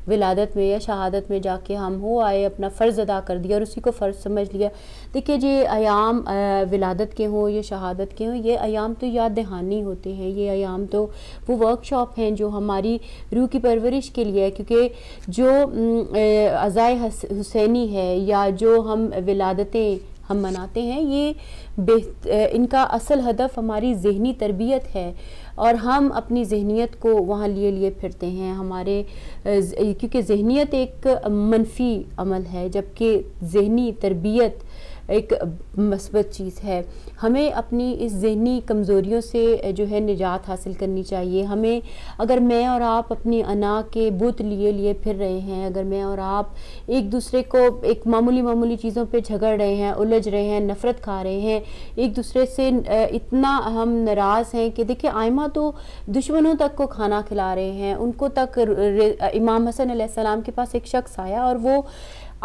ولادت میں یا شہادت میں جا کے ہم ہو آئے، اپنا فرض ادا کر دیا اور اسی کو فرض سمجھ لیا۔ دیکھیں جی، ایام ولادت کے ہوں یا شہادت کے ہوں، یہ ایام تو یاد دہانی ہوتے ہیں، یہ ایام تو وہ ورکشاپ ہیں جو ہماری روح کی پرورش کے لیے ہے، کیونکہ جو عزائے حسینی ہے یا جو ہم ولادتیں ہم مناتے ہیں، یہ ان کا اصل ہدف ہماری ذہنی تربیت ہے، اور ہم اپنی ذہنیت کو وہاں لیے پھرتے ہیں ہمارے، کیونکہ ذہنیت ایک منفی عمل ہے، جبکہ ذہنی تربیت ایک مثبت چیز ہے. ہمیں اپنی اس ذہنی کمزوریوں سے جو ہے نجات حاصل کرنی چاہیے. ہمیں اگر میں اور آپ اپنی انا کے بت لیے پھر رہے ہیں، اگر میں اور آپ ایک دوسرے کو ایک معمولی چیزوں پہ جھگڑ رہے ہیں، الجھ رہے ہیں، نفرت کھا رہے ہیں ایک دوسرے سے، اتنا ہم ناراض ہیں کہ دیکھیں آئمہ تو دشمنوں تک کو کھانا کھلا رہے ہیں. ان کو تک امام حسن علیہ السلام کے پاس ایک شخص آیا اور وہ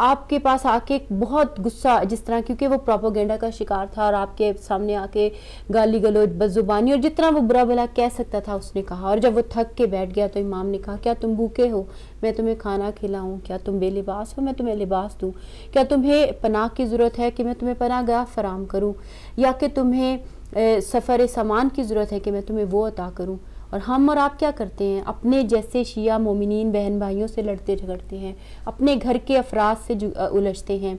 آپ کے پاس آ کے بہت غصہ، جس طرح کیونکہ وہ پروپیگنڈا کا شکار تھا اور آپ کے سامنے آ کے گالی گلوچ، بد زبانی اور جتنا وہ برا بھلا کہہ سکتا تھا اس نے کہا. اور جب وہ تھک کے بیٹھ گیا تو امام نے کہا، کیا تم بھوکے ہو میں تمہیں کھانا کھلاؤں؟ کیا تم بے لباس ہو میں تمہیں لباس دوں؟ کیا تمہیں پناہ کی ضرورت ہے کہ میں تمہیں پناہ گاہ فراہم کروں، یا کہ تمہیں سفر سامان کی ضرورت ہے کہ میں تمہیں وہ عطا کروں؟ اور ہم اور آپ کیا کرتے ہیں؟ اپنے جیسے شیعہ مومنین بہن بھائیوں سے لڑتے جھگڑتے ہیں، اپنے گھر کے افراد سے الجھتے ہیں،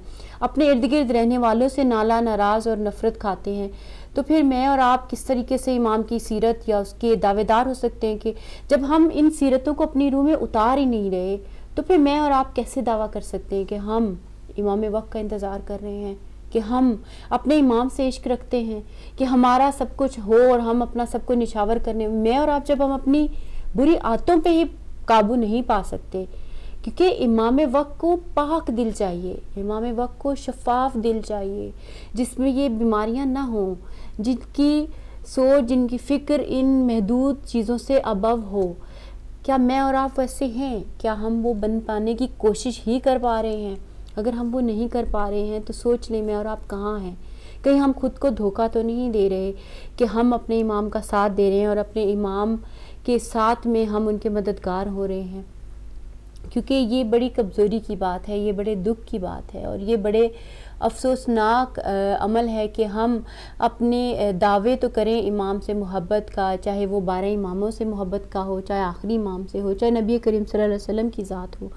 اپنے ارد گرد رہنے والوں سے نالا ناراض اور نفرت کھاتے ہیں. تو پھر میں اور آپ کس طریقے سے امام کی سیرت یا اس کے دعوے دار ہو سکتے ہیں؟ کہ جب ہم ان سیرتوں کو اپنی روح میں اتار ہی نہیں رہے تو پھر میں اور آپ کیسے دعویٰ کر سکتے ہیں کہ ہم امام وقت کا انتظار کر رہے ہیں، کہ ہم اپنے امام سے عشق رکھتے ہیں، کہ ہمارا سب کچھ ہو اور ہم اپنا سب کو نشاور کرنے میں؟ میں اور آپ جب ہم اپنی بری عادتوں پہ ہی قابو نہیں پا سکتے، کیونکہ امام وقت کو پاک دل چاہیے، امام وقت کو شفاف دل چاہیے، جس میں یہ بیماریاں نہ ہوں، جن کی سوچ، جن کی فکر ان محدود چیزوں سے ابو ہو. کیا میں اور آپ ویسے ہیں؟ کیا ہم وہ بن پانے کی کوشش ہی کر پا رہے ہیں؟ اگر ہم وہ نہیں کر پا رہے ہیں تو سوچ لیں میں اور آپ کہاں ہیں. کہیں ہم خود کو دھوکہ تو نہیں دے رہے کہ ہم اپنے امام کا ساتھ دے رہے ہیں اور اپنے امام کے ساتھ میں ہم ان کے مددگار ہو رہے ہیں؟ کیونکہ یہ بڑی کمزوری کی بات ہے، یہ بڑے دکھ کی بات ہے اور یہ بڑے افسوسناک عمل ہے کہ ہم اپنے دعوے تو کریں امام سے محبت کا، چاہے وہ 12 اماموں سے محبت کا ہو، چاہے آخری امام سے ہو، چاہے نبی کریم صلی اللہ علیہ وسلم کی ذات ہو.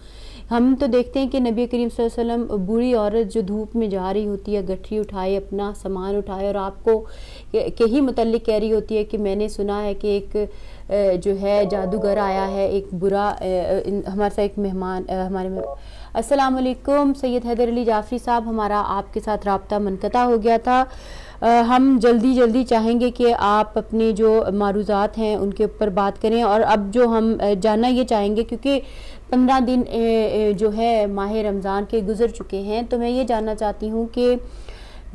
ہم تو دیکھتے ہیں کہ نبی کریم صلی اللہ علیہ وسلم، بوڑھی عورت جو دھوپ میں جا رہی ہوتی ہے، گٹھری اٹھائے، اپنا سامان اٹھائے اور آپ کو کے ہی متعلق کہہ رہی ہوتی ہے کہ میں نے سنا ہے کہ ایک جو ہے جادوگر آیا ہے، ایک برا ہمارے ساتھ ایک مہمان ہمارے السلام علیکم سید حیدر علی جعفری صاحب، ہمارا آپ کے ساتھ رابطہ منقطع ہو گیا تھا، ہم جلدی چاہیں گے کہ آپ اپنے جو معروضات ہیں ان کے اوپر بات کریں. اور اب جو ہم جاننا یہ چاہیں گے، کیونکہ 15 دن جو ہے ماہ رمضان کے گزر چکے ہیں، تو میں یہ جاننا چاہتی ہوں کہ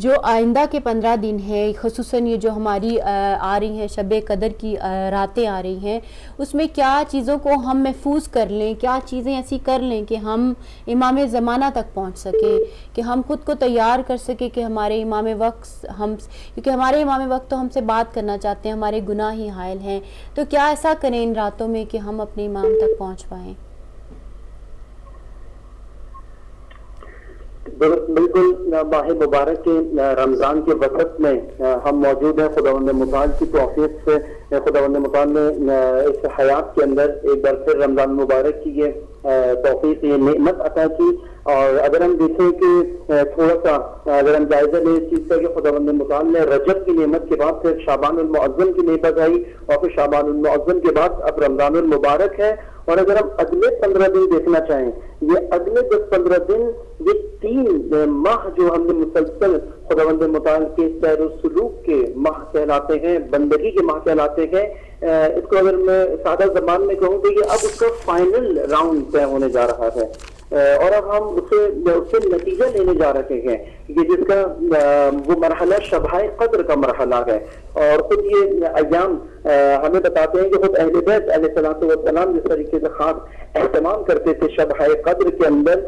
جو آئندہ کے 15 دن ہیں، خصوصاً یہ جو ہماری آ رہی ہیں شب قدر کی راتیں آ رہی ہیں، اس میں کیا چیزوں کو ہم محفوظ کر لیں، کیا چیزیں ایسی کر لیں کہ ہم امام زمانہ تک پہنچ سکیں، کہ ہم خود کو تیار کر سکیں کہ ہمارے امام وقت کیونکہ ہمارے امام وقت تو ہم سے بات کرنا چاہتے ہیں، ہمارے گناہ ہی حائل ہیں. تو کیا ایسا کریں ان راتوں میں کہ ہم اپنے امام تک پہنچ پائیں؟ بالکل، ماہ مبارک کے رمضان کے وقت میں ہم موجود ہیں. خداوند متعال کی توفیق سے خداوند متعال نے اس حیات کے اندر ایک بار پھر رمضان مبارک کی یہ توفیق، یہ نعمت عطا کی. اور اگر ہم دیکھیں کہ تھوڑا سا اگر ہم جائزہ لیں اس چیز کا کہ خداوند متعال نے رجب کی نعمت کے بعد پھر شعبان المعظم کی نعمت آئی، اور پھر شعبان المعظم کے بعد اب رمضان المبارک ہے. اور اگر ہم اگلے 15 دن دیکھنا چاہیں، یہ اگلے 10-15 دن، یہ 3 ماہ جو ہم نے مسلسل خداوند متعال کے سیر و سلوک کے ماہ کہلاتے ہیں، بندگی کے ماہ کہلاتے ہیں. اس کو اگر میں سادہ زبان میں کہوں تو یہ اب اس کا فائنل راؤنڈ طے ہونے جا رہا ہے، اور اب ہم اس سے نتیجہ لینے جا رہے ہیں، یہ جس کا وہ مرحلہ شبہ قدر کا مرحلہ ہے. اور خود یہ ایام ہمیں بتاتے ہیں کہ خود اہل بیت علیہ السلام جس طریقے سے خاص اہتمام کرتے تھے شبہ قدر کے اندر،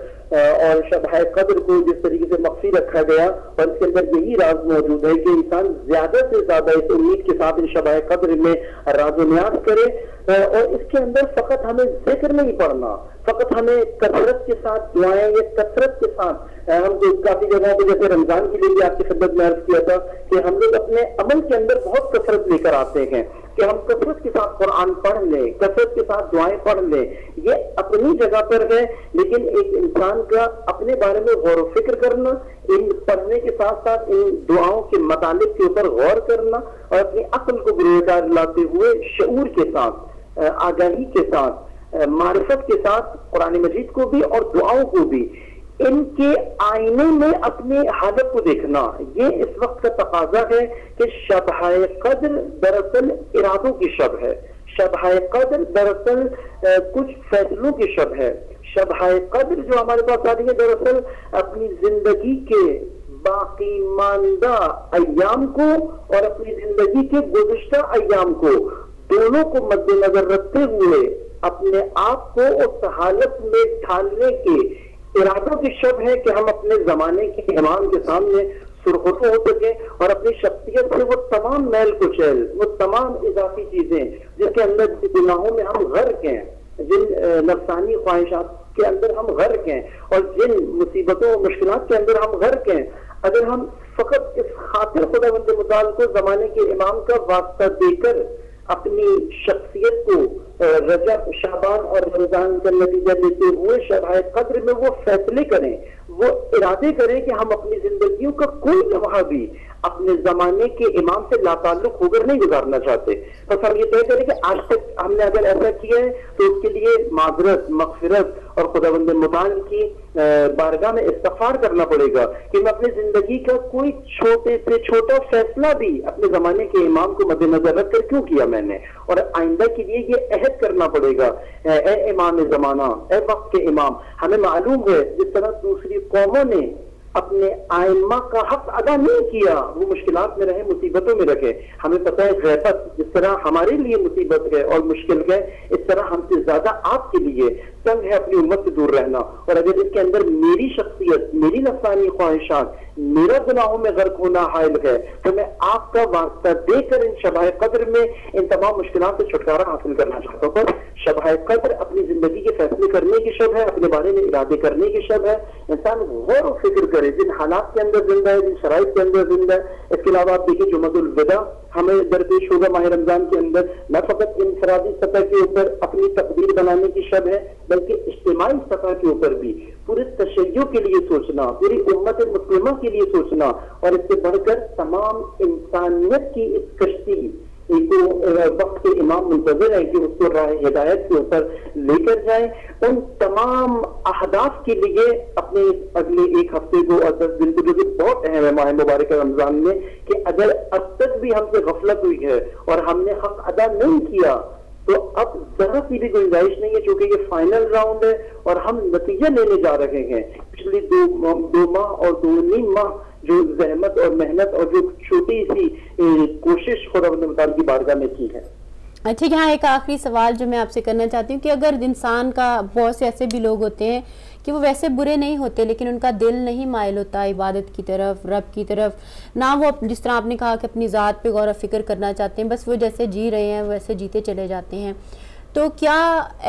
اور شبہ قدر کو جس طریقے سے مخفی رکھا گیا، اور اس کے اندر یہی راز موجود ہے کہ انسان زیادہ سے زیادہ اس امید کے ساتھ ان شبہ قدر میں راز و نیاز کرے. اور اس کے اندر فقط ہمیں ذکر نہیں پڑھنا، فقط ہمیں کثرت کے ساتھ دعائیں، یہ کثرت کے ساتھ ہم جو کافی جگہوں پہ جیسے رمضان کے لیے بھی آپ کی خدمت میں عرض کیا تھا کہ ہم لوگ اپنے عمل کے اندر بہت کثرت لے کر آتے ہیں کہ ہم کثرت کے ساتھ قرآن پڑھ لیں، کثرت کے ساتھ دعائیں پڑھ لیں. یہ اپنی جگہ پر ہے، لیکن ایک انسان کا اپنے بارے میں غور و فکر کرنا، ان پڑھنے کے ساتھ ساتھ ان دعاؤں کے مطالب کے اوپر غور کرنا، اور اپنی عقل کو گرویدار لاتے ہوئے شعور کے ساتھ، آگاہی کے ساتھ، معرفت کے ساتھ قرآن مجید کو بھی اور دعاؤں کو بھی ان کے آئینے میں اپنی حالت کو دیکھنا، یہ اس وقت کا تقاضا ہے کہ شبہ قدر دراصل ارادوں کی شب ہے، شبہ قدر دراصل کچھ فیصلوں کی شب ہے، شبہ قدر جو ہمارے پاس آتی ہے دراصل اپنی زندگی کے باقی ماندہ ایام کو اور اپنی زندگی کے گزشتہ ایام کو، دونوں کو مد نظر رکھتے ہوئے اپنے آپ کو اس حالت میں ڈھالنے کے ارادوں کی شب ہے کہ ہم اپنے زمانے کے امام کے سامنے سرخرو ہو سکیں اور اپنی شخصیت سے وہ تمام میل کچیل، وہ تمام اضافی چیزیں جس کے اندر گناہوں میں ہم غرق ہیں، جن نفسانی خواہشات کے اندر ہم غرق ہیں اور جن مصیبتوں اور مشکلات کے اندر ہم غرق ہیں، اگر ہم فقط اس خاطر خدا بند مطالعہ کو زمانے کے امام کا واسطہ دے کر اپنی شخصیت کو رجب، شعبان اور رمضان کا نتیجہ لیتے ہوئے شبہ قدر میں وہ فیصلے کریں، وہ ارادے کریں کہ ہم اپنی زندگیوں کا کوئی لمحہ بھی اپنے زمانے کے امام سے لاتعلق ہو کر نہیں گزارنا چاہتے، بس ہم یہ طے کریں کہ آج تک ہم نے اگر ایسا کیا ہے تو اس کے لیے معذرت، مغفرت اور خداوند متعال کی بارگاہ میں استغفار کرنا پڑے گا کہ میں اپنی زندگی کا کوئی چھوٹے سے چھوٹا فیصلہ بھی اپنے زمانے کے امام کو مد نظر رکھ کر کیوں کیا میں نے، اور آئندہ کے لیے یہ عہد کرنا پڑے گا اے امام زمانہ، اے وقت کے امام، ہمیں معلوم ہے جس طرح دوسری قوموں نے اپنے آئمہ کا حق ادا نہیں کیا، وہ مشکلات میں رہے، مصیبتوں میں رکھے، ہمیں پتہ ہے غیبت جس طرح ہمارے لیے مصیبت ہے اور مشکل ہے، اس طرح ہم سے زیادہ آپ کے لیے تنگ ہے اپنی امت سے دور رہنا، اور اگر اس کے اندر میری شخصیت، میری نفسانی خواہشات، میرا گناہوں میں غرق ہونا حائل ہے، تو میں آپ کا واسطہ دے کر ان شبہ قدر میں ان تمام مشکلات سے چھٹکارا حاصل کرنا چاہتا ہوں۔ پر شبہ قدر اپنی زندگی کے فیصلے کرنے کی شب ہے، اپنے بارے میں ارادے کرنے کی شب ہے، انسان غور و فکر کرے جن حالات کے اندر زندہ ہے، جن شرائط کے اندر زندہ ہے۔ اس کے علاوہ آپ دیکھیں جمعۃ الوداع ہمیں درپیش ہوگا ماہ رمضان کے اندر، نہ فقط انفرادی سطح کے اوپر اپنی تقدیر بنانے کی شب ہے بلکہ اجتماعی سطح کے اوپر بھی پورے تشیع کے لیے سوچنا، پوری امت مسلمہ کے لیے سوچنا، اور اس سے بڑھ کر تمام انسانیت کی اس کشتی کو وقت کے امام منتظر ہے کہ اس کو راہ ہدایت کے اوپر لے کر جائیں۔ ان تمام اہداف کے لیے اپنے اگلے ایک ہفتے کو اور 10 دن کو، جو کہ بہت اہم ہے ماہ مبارک رمضان میں، کہ اگر اب تک بھی ہم سے غفلت ہوئی ہے اور ہم نے حق ادا نہیں کیا تو اب ذرا سی بھی گنجائش نہیں ہے، چونکہ یہ فائنل راؤنڈ ہے اور ہم نتیجہ لینے جا رہے ہیں۔ پچھلی دو ماہ اور 2.5 ماہ جو زحمت اور محنت اور جو چھوٹی سی کوشش خداوند متعال کی بارگاہ میں کی ہے۔ ٹھیک ہے، ہاں ایک آخری سوال جو میں آپ سے کرنا چاہتی ہوں کہ اگر انسان کا، بہت سے ایسے بھی لوگ ہوتے ہیں کہ وہ ویسے برے نہیں ہوتے لیکن ان کا دل نہیں مائل ہوتا عبادت کی طرف، رب کی طرف، نہ وہ جس طرح آپ نے کہا کہ اپنی ذات پہ غور و فکر کرنا چاہتے ہیں، بس وہ جیسے جی رہے ہیں ویسے جیتے چلے جاتے ہیں، تو کیا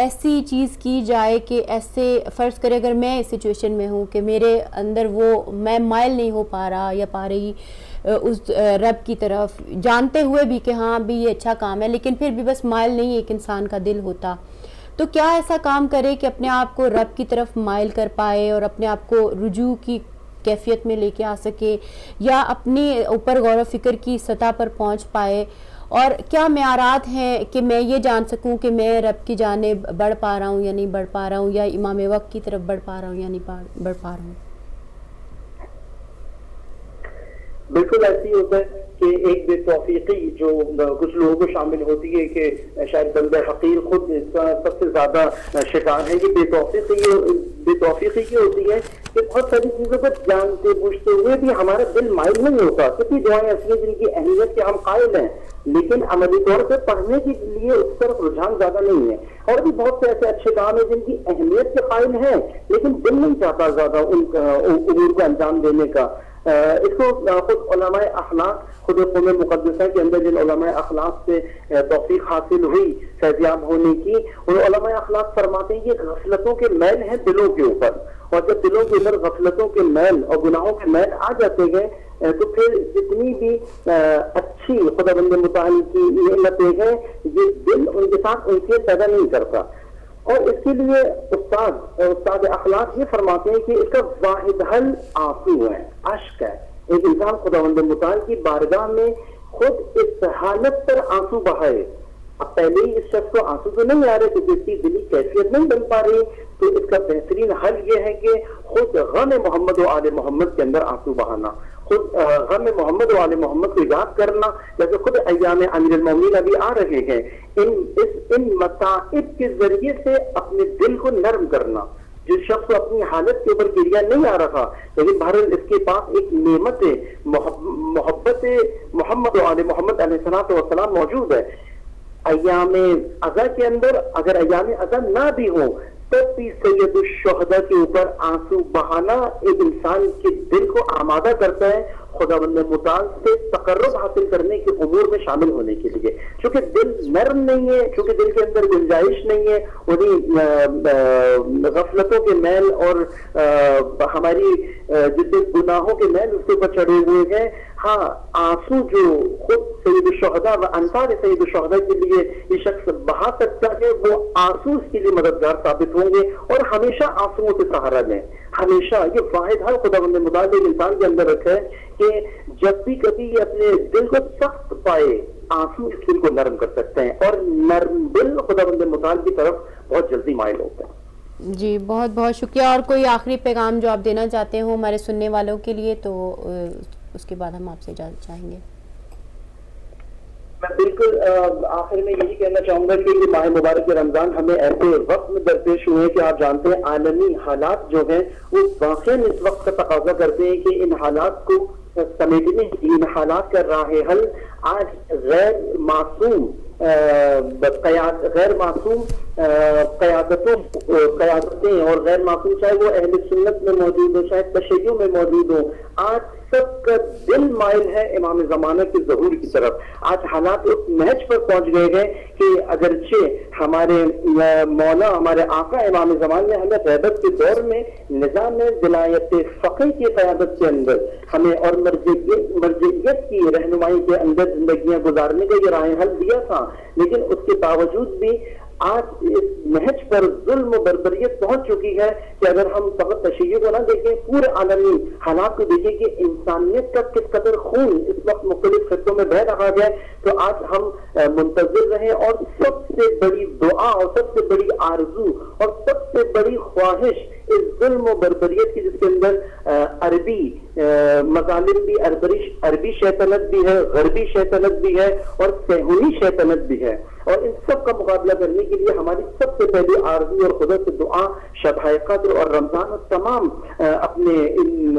ایسی چیز کی جائے کہ ایسے، فرض کرے اگر میں اس سچویشن میں ہوں کہ میرے اندر وہ میں مائل نہیں ہو پا رہا یا پا رہی اس رب کی طرف، جانتے ہوئے بھی کہ ہاں بھی یہ اچھا کام ہے لیکن پھر بھی بس مائل نہیں ایک انسان کا دل ہوتا، تو کیا ایسا کام کرے کہ اپنے آپ کو رب کی طرف مائل کر پائے اور اپنے آپ کو رجوع کی کیفیت میں لے کے آ سکے یا اپنے اوپر غور و فکر کی سطح پر پہنچ پائے؟ اور کیا معیارات ہیں کہ میں یہ جان سکوں کہ میں رب کی جانب بڑھ پا رہا ہوں یا نہیں بڑھ پا رہا ہوں، یا امام وقت کی طرف بڑھ پا رہا ہوں یا نہیں بڑھ پا رہا ہوں؟ بالکل ایسی ہوتا ہے کہ ایک بے توفیقی جو کچھ لوگوں کو شامل ہوتی ہے کہ شاید بندہ حقیر خود اس کا سب سے زیادہ شکار ہے، یہ بے توفیقی کی ہوتی ہے کہ بہت ساری چیزوں کو جانتے بوجھتے ہوئے بھی ہمارا دل مائل نہیں ہوتا۔ کتنی دعائیں ایسی ہیں جن کی اہمیت کے ہم قائل ہیں لیکن عملی طور پہ پڑھنے کے لیے اس طرف رجحان زیادہ نہیں ہے، اور بھی بہت سے ایسے اچھے کام ہیں جن کی اہمیت کے قائل ہیں لیکن دل نہیں چاہتا زیادہ ان امور کو انجام دینے کا۔ اس کو خود علماء اخلاق، خود قوم مقدسہ کے اندر جن علماء اخلاق سے توفیق حاصل ہوئی فیضیاب ہونے کی، ان علماء اخلاق فرماتے ہیں یہ غفلتوں کے میل ہیں دلوں کے اوپر، اور جب دلوں کے اندر غفلتوں کے میل اور گناہوں کے میل آ جاتے ہیں تو پھر جتنی بھی اچھی خداوند متعال کی نعمتیں ہیں یہ دل ان کے ساتھ ان سے پیدا نہیں کرتا، اور اس کے لیے استاد اخلاق یہ فرماتے ہیں کہ اس کا واحد حل آنسو ہے، عشق ہے۔ ایک انسان خداوند متعال کی بارگاہ میں خود اس حالت پر آنسو بہائے، اب پہلے ہی اس شخص کو آنسو تو نہیں آ رہے کیونکہ اس کی دلی کیفیت نہیں بن پا رہی، تو اس کا بہترین حل یہ ہے کہ خود غم محمد و آل محمد کے اندر آنسو بہانا، خود غم محمد و آل محمد کو یاد کرنا، جیسے خود ایام امیر المومنین ابھی آ رہے ہیں، ان متاعب کے ذریعے سے اپنے دل کو نرم کرنا. جس شخص اپنی حالت کے اوپر گریا نہیں آ رہا لیکن بہرحال اس کے پاس ایک نعمت محبت محمد و آل محمد علیہ السلام موجود ہے. ایام اذیٰ کے اندر اگر ایام اذیٰ نہ بھی ہو تب بھی سید الشہداء کے اوپر آنسو بہانا ایک انسان کے دل کو آمادہ کرتا ہے خداوند متعال سے تقرب حاصل کرنے کے امور میں شامل ہونے کے لیے. چونکہ دل نرم نہیں ہے، چونکہ دل کے اندر گنجائش نہیں ہے، انہیں غفلتوں کے میل اور ہماری جتنے گناہوں کے میل اس کے اوپر چڑھے ہوئے ہیں. ہاں آنسو جو خود سید الشہداء و انصار سید الشہداء کے لیے یہ شخص بہا سکتا ہے وہ آنسو اس کے لیے مددگار ثابت ہوں گے. اور ہمیشہ آنسوؤں کے سہارا دیں، ہمیشہ. یہ واحد حل خداوند متعال انسان کے اندر رکھا ہے کہ جب بھی کبھی یہ اپنے دل کو سخت پائے آنسو اس دل کو نرم کر سکتے ہیں، اور نرم دل خداوند متعال کی طرف بہت جلدی مائل ہوتا ہے. جی بہت بہت شکریہ. اور کوئی آخری پیغام جو آپ دینا چاہتے ہوں ہمارے سننے والوں کے لیے تو اس کے بعد ہم آپ سے اجازت چاہیں گے. میں بالکل آخر میں یہی کہنا چاہوں گا کہ ماہ مبارک رمضان ہمیں ایسے وقت میں درپیش ہوئے کہ آپ جانتے ہیں عالمی حالات جو ہیں وہ واقعی اس وقت کا تقاضا کرتے ہیں کہ ان حالات کو سمیٹنے کے لیے ان حالات کا راہ حل آج غیر معصوم قیادتیں اور غیر معصوم چاہے وہ اہل سنت میں موجود ہو چاہے تشیعوں میں موجود ہو، آج سب کا دل مائل ہے امام زمانہ کے ظہور کی طرف. آج حالات اس محض پر پہنچ گئے ہیں کہ اگرچہ ہمارے مولا ہمارے آقا امام زمانہ ہمیں غیبت کے دور میں نظام ولایت فقیہ کی قیادت کے اندر ہمیں اور مرجعیت کی رہنمائی کے اندر زندگیاں گزارنے کا یہ راہ حل دیا تھا، لیکن اس کے باوجود بھی آج اس نہج پر ظلم و بربریت پہنچ چکی ہے کہ اگر ہم فقط تشیع کو نہ دیکھیں پورے عالمی حالات کو دیکھیں کہ انسانیت کا کس قدر خون اس وقت مختلف خطوں میں بہہ رہا ہے. تو آج ہم منتظر رہیں، اور سب سے بڑی دعا اور سب سے بڑی آرزو اور سب سے بڑی خواہش اس ظلم و بربریت کی، جس کے اندر عربی مظالم بھی، عربی شیطنت بھی ہے، غربی شیطنت بھی ہے اور صہیونی شیطنت بھی ہے، اور ان سب کا مقابلہ کرنے کے لیے ہماری سب سے پہلی آرزو اور خدا سے دعا شبہ قدر اور رمضان اور تمام اپنے ان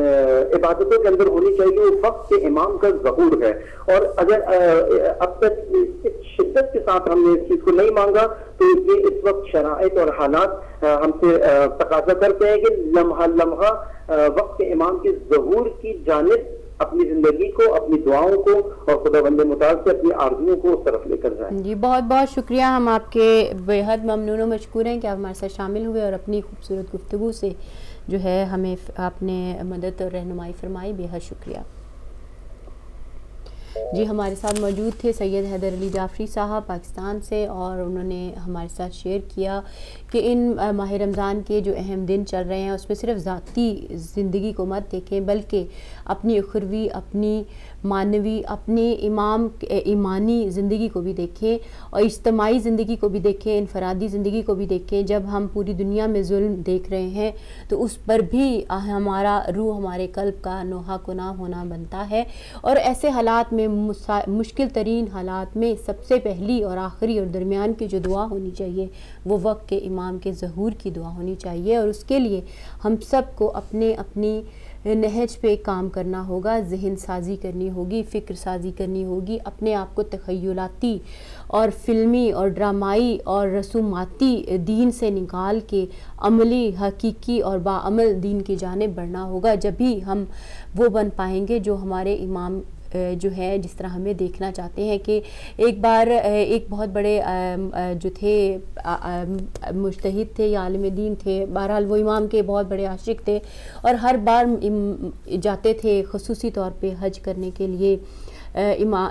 عبادتوں کے اندر ہونی چاہیے. وقت کے امام کا ظہور ہے، اور اگر اب تک اس شدت کے ساتھ ہم نے اس چیز کو نہیں مانگا تو یہ اس وقت شرائط اور حالات ہم سے تقاضا کرتے ہیں کہ لمحہ لمحہ وقت امام کے ظہور کی جانب اپنی زندگی کو، اپنی دعاؤں کو اور خداوند متعال سے اپنی آرزوؤں کو اس طرف لے کر جائیں. جی بہت بہت شکریہ. ہم آپ کے بے حد ممنون و مشکور ہیں کہ آپ ہمارے ساتھ شامل ہوئے اور اپنی خوبصورت گفتگو سے جو ہے ہمیں آپ نے مدد اور رہنمائی فرمائی. بے حد شکریہ. جی ہمارے ساتھ موجود تھے سید حیدر علی جعفری صاحب پاکستان سے، اور انہوں نے ہمارے ساتھ شیئر کیا کہ ان ماہ رمضان کے جو اہم دن چل رہے ہیں اس میں صرف ذاتی زندگی کو مت دیکھیں بلکہ اپنی اخروی، اپنی معنوی، اپنے ایمانی زندگی کو بھی دیکھیں اور اجتماعی زندگی کو بھی دیکھیں، انفرادی زندگی کو بھی دیکھیں. جب ہم پوری دنیا میں ظلم دیکھ رہے ہیں تو اس پر بھی ہمارا روح، ہمارے قلب کا نوحہ کنا ہونا بنتا ہے. اور ایسے حالات میں، مشکل ترین حالات میں سب سے پہلی اور آخری اور درمیان کی جو دعا ہونی چاہیے وہ وقت کے امام کے ظہور کی دعا ہونی چاہیے، اور اس کے لیے ہم سب کو اپنی نہج پہ کام کرنا ہوگا، ذہن سازی کرنی ہوگی، فکر سازی کرنی ہوگی، اپنے آپ کو تخیلاتی اور فلمی اور ڈرامائی اور رسوماتی دین سے نکال کے عملی، حقیقی اور باعمل دین کی جانب بڑھنا ہوگا. جب ہی ہم وہ بن پائیں گے جو ہمارے امام جو ہے جس طرح ہمیں دیکھنا چاہتے ہیں. کہ ایک بار ایک بہت بڑے جو تھے مجتہد تھے یا عالم دین تھے، بہرحال وہ امام کے بہت بڑے عاشق تھے اور ہر بار جاتے تھے خصوصی طور پہ حج کرنے کے لیے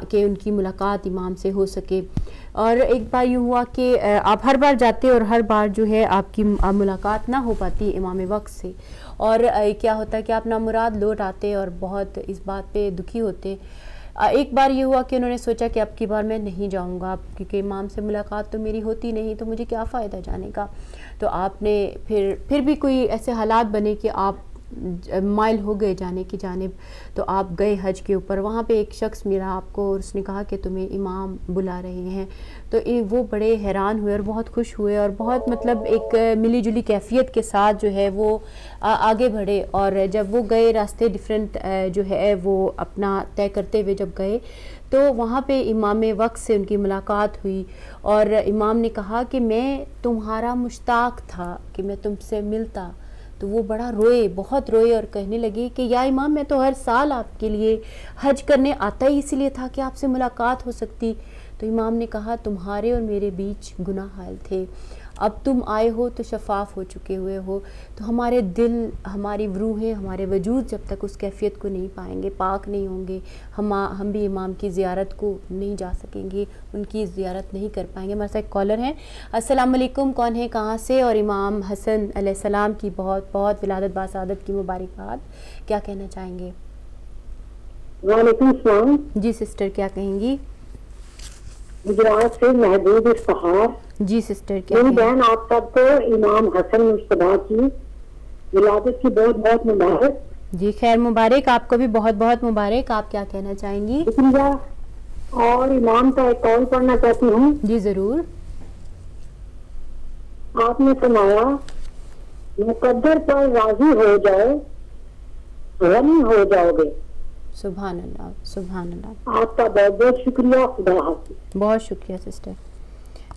کہ ان کی ملاقات امام سے ہو سکے. اور ایک بار یہ ہوا کہ آپ ہر بار جاتے اور ہر بار جو ہے آپ کی ملاقات نہ ہو پاتی امام وقت سے، اور کیا ہوتا ہے کہ آپ نامراد لوٹ آتے اور بہت اس بات پہ دکھی ہوتے ایک بار یہ ہوا کہ انہوں نے سوچا کہ اب کی بار میں نہیں جاؤں گا، کیونکہ امام سے ملاقات تو میری ہوتی نہیں، تو مجھے کیا فائدہ جانے کا. تو آپ نے پھر بھی کوئی ایسے حالات بنے کہ آپ مائل ہو گئے جانے کی جانب، تو آپ گئے حج کے اوپر. وہاں پہ ایک شخص ملا آپ کو اور اس نے کہا کہ تمہیں امام بلا رہے ہیں، تو وہ بڑے حیران ہوئے اور بہت خوش ہوئے اور بہت مطلب ایک ملی جلی کیفیت کے ساتھ جو ہے وہ آگے بڑھے. اور جب وہ گئے راستے ڈیفرنٹ جو ہے وہ اپنا طے کرتے ہوئے جب گئے تو وہاں پہ امام وقت سے ان کی ملاقات ہوئی اور امام نے کہا کہ میں تمہارا مشتاق تھا کہ میں تم سے ملتا. تو وہ بڑا روئے، بہت روئے اور کہنے لگے کہ یا امام، میں تو ہر سال آپ کے لیے حج کرنے آتا ہی اسی لیے تھا کہ آپ سے ملاقات ہو سکتی. تو امام نے کہا تمہارے اور میرے بیچ گناہ حائل تھے، اب تم آئے ہو تو شفاف ہو چکے ہوئے ہو، تو ہمارے دل، ہماری روحیں، ہمارے وجود جب تک اس کیفیت کو نہیں پائیں گے، پاک نہیں ہوں گے، ہم بھی امام کی زیارت کو نہیں جا سکیں گے، ان کی زیارت نہیں کر پائیں گے. ہمارے ساتھ ایک کالر ہیں. السلام علیکم، کون ہے، کہاں سے، اور امام حسن علیہ السلام کی بہت بہت ولادت باسعادت کی مبارکباد، کیا کہنا چاہیں گے؟ وعلیکم السلام. جی سسٹر، کیا کہیں گی؟ گجرات سے محبوب افتخار. جی سسٹر، کیا میری بہن، آپ سب کو امام حسن مصطفیٰ کی ولادت کی بہت بہت مبارک. جی خیر مبارک، آپ کو بھی بہت بہت مبارک. آپ کیا کہنا چاہیں گی؟ شکریہ. اور امام کا ایک قول پڑھنا چاہتی ہوں. جی ضرور. آپ نے فرمایا مقدر پر راضی ہو جائے غنی ہو جاؤ گے. سبحان اللہ، سبحان اللہ. آپ کا بہت بہت شکریہ، خدا حافظ. بہت شکریہ سسٹر.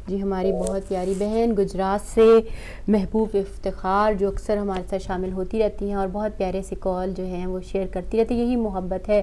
جی ہماری بہت پیاری بہن گجرات سے محبوب افتخار جو اکثر ہمارے ساتھ شامل ہوتی رہتی ہیں اور بہت پیارے سے کال جو ہیں وہ شیئر کرتی رہتی ہیں. یہی محبت ہے،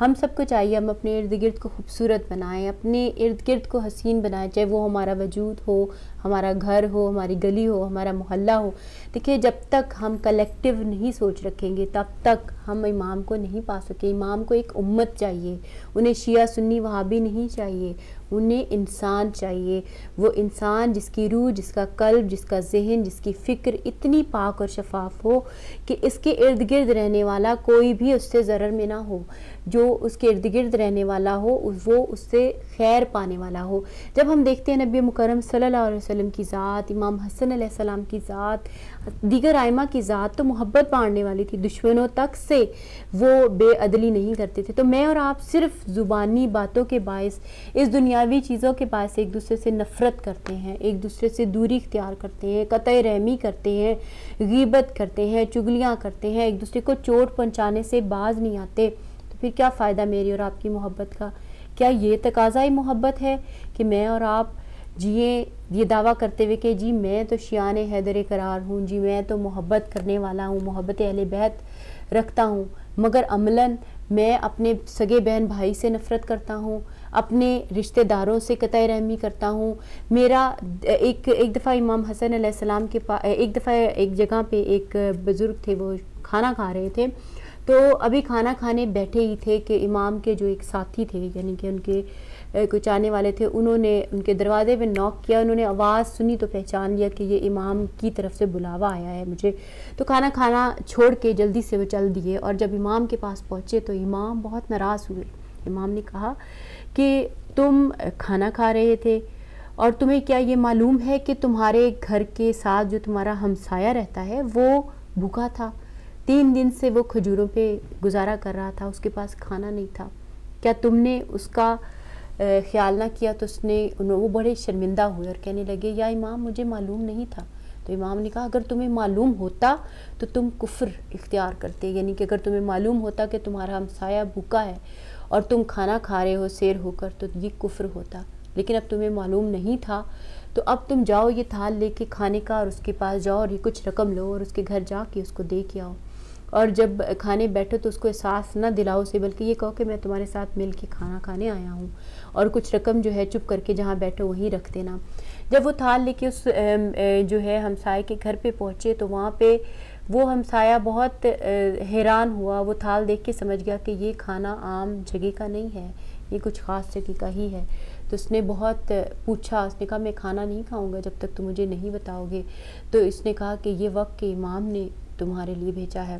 ہم سب کو چاہیے ہم اپنے ارد گرد کو خوبصورت بنائیں، اپنے ارد گرد کو حسین بنائیں، چاہے وہ ہمارا وجود ہو، ہمارا گھر ہو، ہماری گلی ہو، ہمارا محلہ ہو. دیکھیے جب تک ہم کلیکٹیو نہیں سوچ رکھیں گے تب تک ہم امام کو نہیں پا سکیں. امام کو ایک امت چاہیے، انہیں شیعہ سنی وہابی نہیں چاہیے، انہیں انسان چاہیے. وہ انسان جس کی روح، جس کا قلب، جس کا ذہن، جس کی فکر اتنی پاک اور شفاف ہو کہ اس کے ارد گرد رہنے والا کوئی بھی اس سے ضرر میں نہ ہو، جو اس کے ارد گرد رہنے والا ہو وہ اس سے خیر پانے والا ہو. جب ہم دیکھتے ہیں نبی مکرم صلی اللہ علیہ وسلم کی ذات، امام حسن علیہ السلام کی ذات، دیگر آئمہ کی ذات تو محبت بانٹنے والی تھی، دشمنوں تک سے وہ بے عدلی نہیں کرتے تھے. تو میں اور آپ صرف زبانی باتوں کے باعث، اس دنیاوی چیزوں کے باعث ایک دوسرے سے نفرت کرتے ہیں، ایک دوسرے سے دوری اختیار کرتے ہیں، قطع رحمی کرتے ہیں، غیبت کرتے ہیں، چگلیاں کرتے ہیں، ایک دوسرے کو چوٹ پہنچانے سے باز نہیں آتے. تو پھر کیا فائدہ میری اور آپ کی محبت کا؟ کیا یہ تقاضائی محبت ہے کہ میں اور آپ جیے یہ دعویٰ کرتے ہوئے کہ جی میں تو شیعان حیدر قرار ہوں، جی میں تو محبت کرنے والا ہوں، محبت اہل بیت رکھتا ہوں، مگر عملاً میں اپنے سگے بہن بھائی سے نفرت کرتا ہوں، اپنے رشتہ داروں سے قطع رحمی کرتا ہوں. میرا ایک دفعہ امام حسن علیہ السلام کے پاس ایک جگہ پہ ایک بزرگ تھے، وہ کھانا کھا رہے تھے. تو ابھی کھانا کھانے بیٹھے ہی تھے کہ امام کے جو ایک ساتھی تھے، یعنی کہ ان کے کچھ آنے والے تھے، انہوں نے ان کے دروازے پہ نوک کیا. انہوں نے آواز سنی تو پہچان لیا کہ یہ امام کی طرف سے بلاوا آیا ہے مجھے. تو کھانا کھانا چھوڑ کے جلدی سے وہ چل دیے اور جب امام کے پاس پہنچے تو امام بہت ناراض ہوئے. امام نے کہا کہ تم کھانا کھا رہے تھے اور تمہیں کیا یہ معلوم ہے کہ تمہارے گھر کے ساتھ جو تمہارا ہمسایہ رہتا ہے وہ بھوکا تھا، 3 دن سے وہ کھجوروں پہ گزارا کر رہا تھا، اس کے پاس کھانا نہیں تھا. کیا تم نے اس کا خیال نہ کیا؟ تو وہ بڑے شرمندہ ہوئے اور کہنے لگے یا امام مجھے معلوم نہیں تھا. تو امام نے کہا اگر تمہیں معلوم ہوتا تو تم کفر اختیار کرتے، یعنی کہ اگر تمہیں معلوم ہوتا کہ تمہارا ہمسایہ بھوکا ہے اور تم کھانا کھا رہے ہو سیر ہو کر تو یہ کفر ہوتا، لیکن اب تمہیں معلوم نہیں تھا تو اب تم جاؤ یہ تھال لے کے کھانے کا اور اس کے پاس جاؤ اور یہ کچھ رقم لو اور اس کے گھر جا کے اس کو دے کے آؤ، اور جب کھانے بیٹھو تو اس کو احساس نہ دلاؤ اسے، بلکہ یہ کہو کہ میں تمہارے ساتھ مل کے کھانا کھانے آیا ہوں، اور کچھ رقم جو ہے چپ کر کے جہاں بیٹھو وہیں رکھ دینا. جب وہ تھال لے کے اس جو ہے ہمسائے کے گھر پہ پہنچے تو وہاں پہ وہ ہمسایہ بہت حیران ہوا. وہ تھال دیکھ کے سمجھ گیا کہ یہ کھانا عام جگہ کا نہیں ہے، یہ کچھ خاص جگہ کا ہی ہے. تو اس نے بہت پوچھا، اس نے کہا میں کھانا نہیں کھاؤں گا جب تک تم مجھے نہیں بتاؤ گے. تو اس نے کہا کہ یہ وقت کے امام نے تمہارے لیے بھیجا ہے،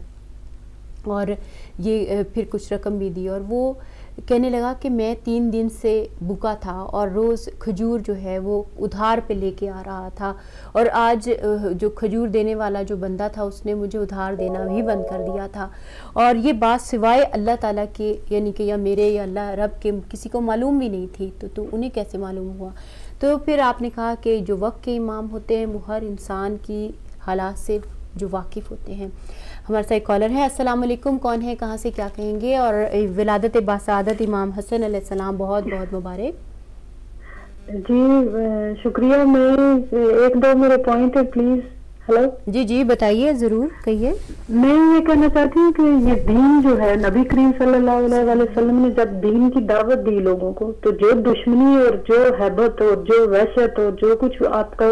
اور یہ پھر کچھ رقم بھی دی. اور وہ کہنے لگا کہ میں 3 دن سے بھوکا تھا اور روز کھجور جو ہے وہ ادھار پہ لے کے آ رہا تھا، اور آج جو کھجور دینے والا جو بندہ تھا اس نے مجھے ادھار دینا بھی بند کر دیا تھا، اور یہ بات سوائے اللہ تعالیٰ کے یعنی کہ یا میرے یا اللہ رب کے کسی کو معلوم بھی نہیں تھی، تو انہیں کیسے معلوم ہوا؟ تو پھر آپ نے کہا کہ جو وقت کے امام ہوتے ہیں وہ ہر انسان کی حالات سے جو واقف ہوتے ہیں۔ ہمارے ساتھ ایک کالر ہے۔ السلام علیکم، کون ہے، کہاں سے کیا کہیں گے، اور ولادت باسعادت امام حسن علیہ السلام بہت بہت مبارک۔ جی شکریہ، میں 1-2 میرے پوائنٹ ہے پلیز۔ ہلو جی جی بتائیے، ضرور کہیے۔ میں یہ کہنا چاہتی ہوں کہ یہ دین جو ہے نبی کریم صلی اللہ علیہ وسلم نے جب دین کی دعوت دی لوگوں کو، تو جو دشمنی اور جو ہیبت اور جو وحشت اور جو کچھ آپ کا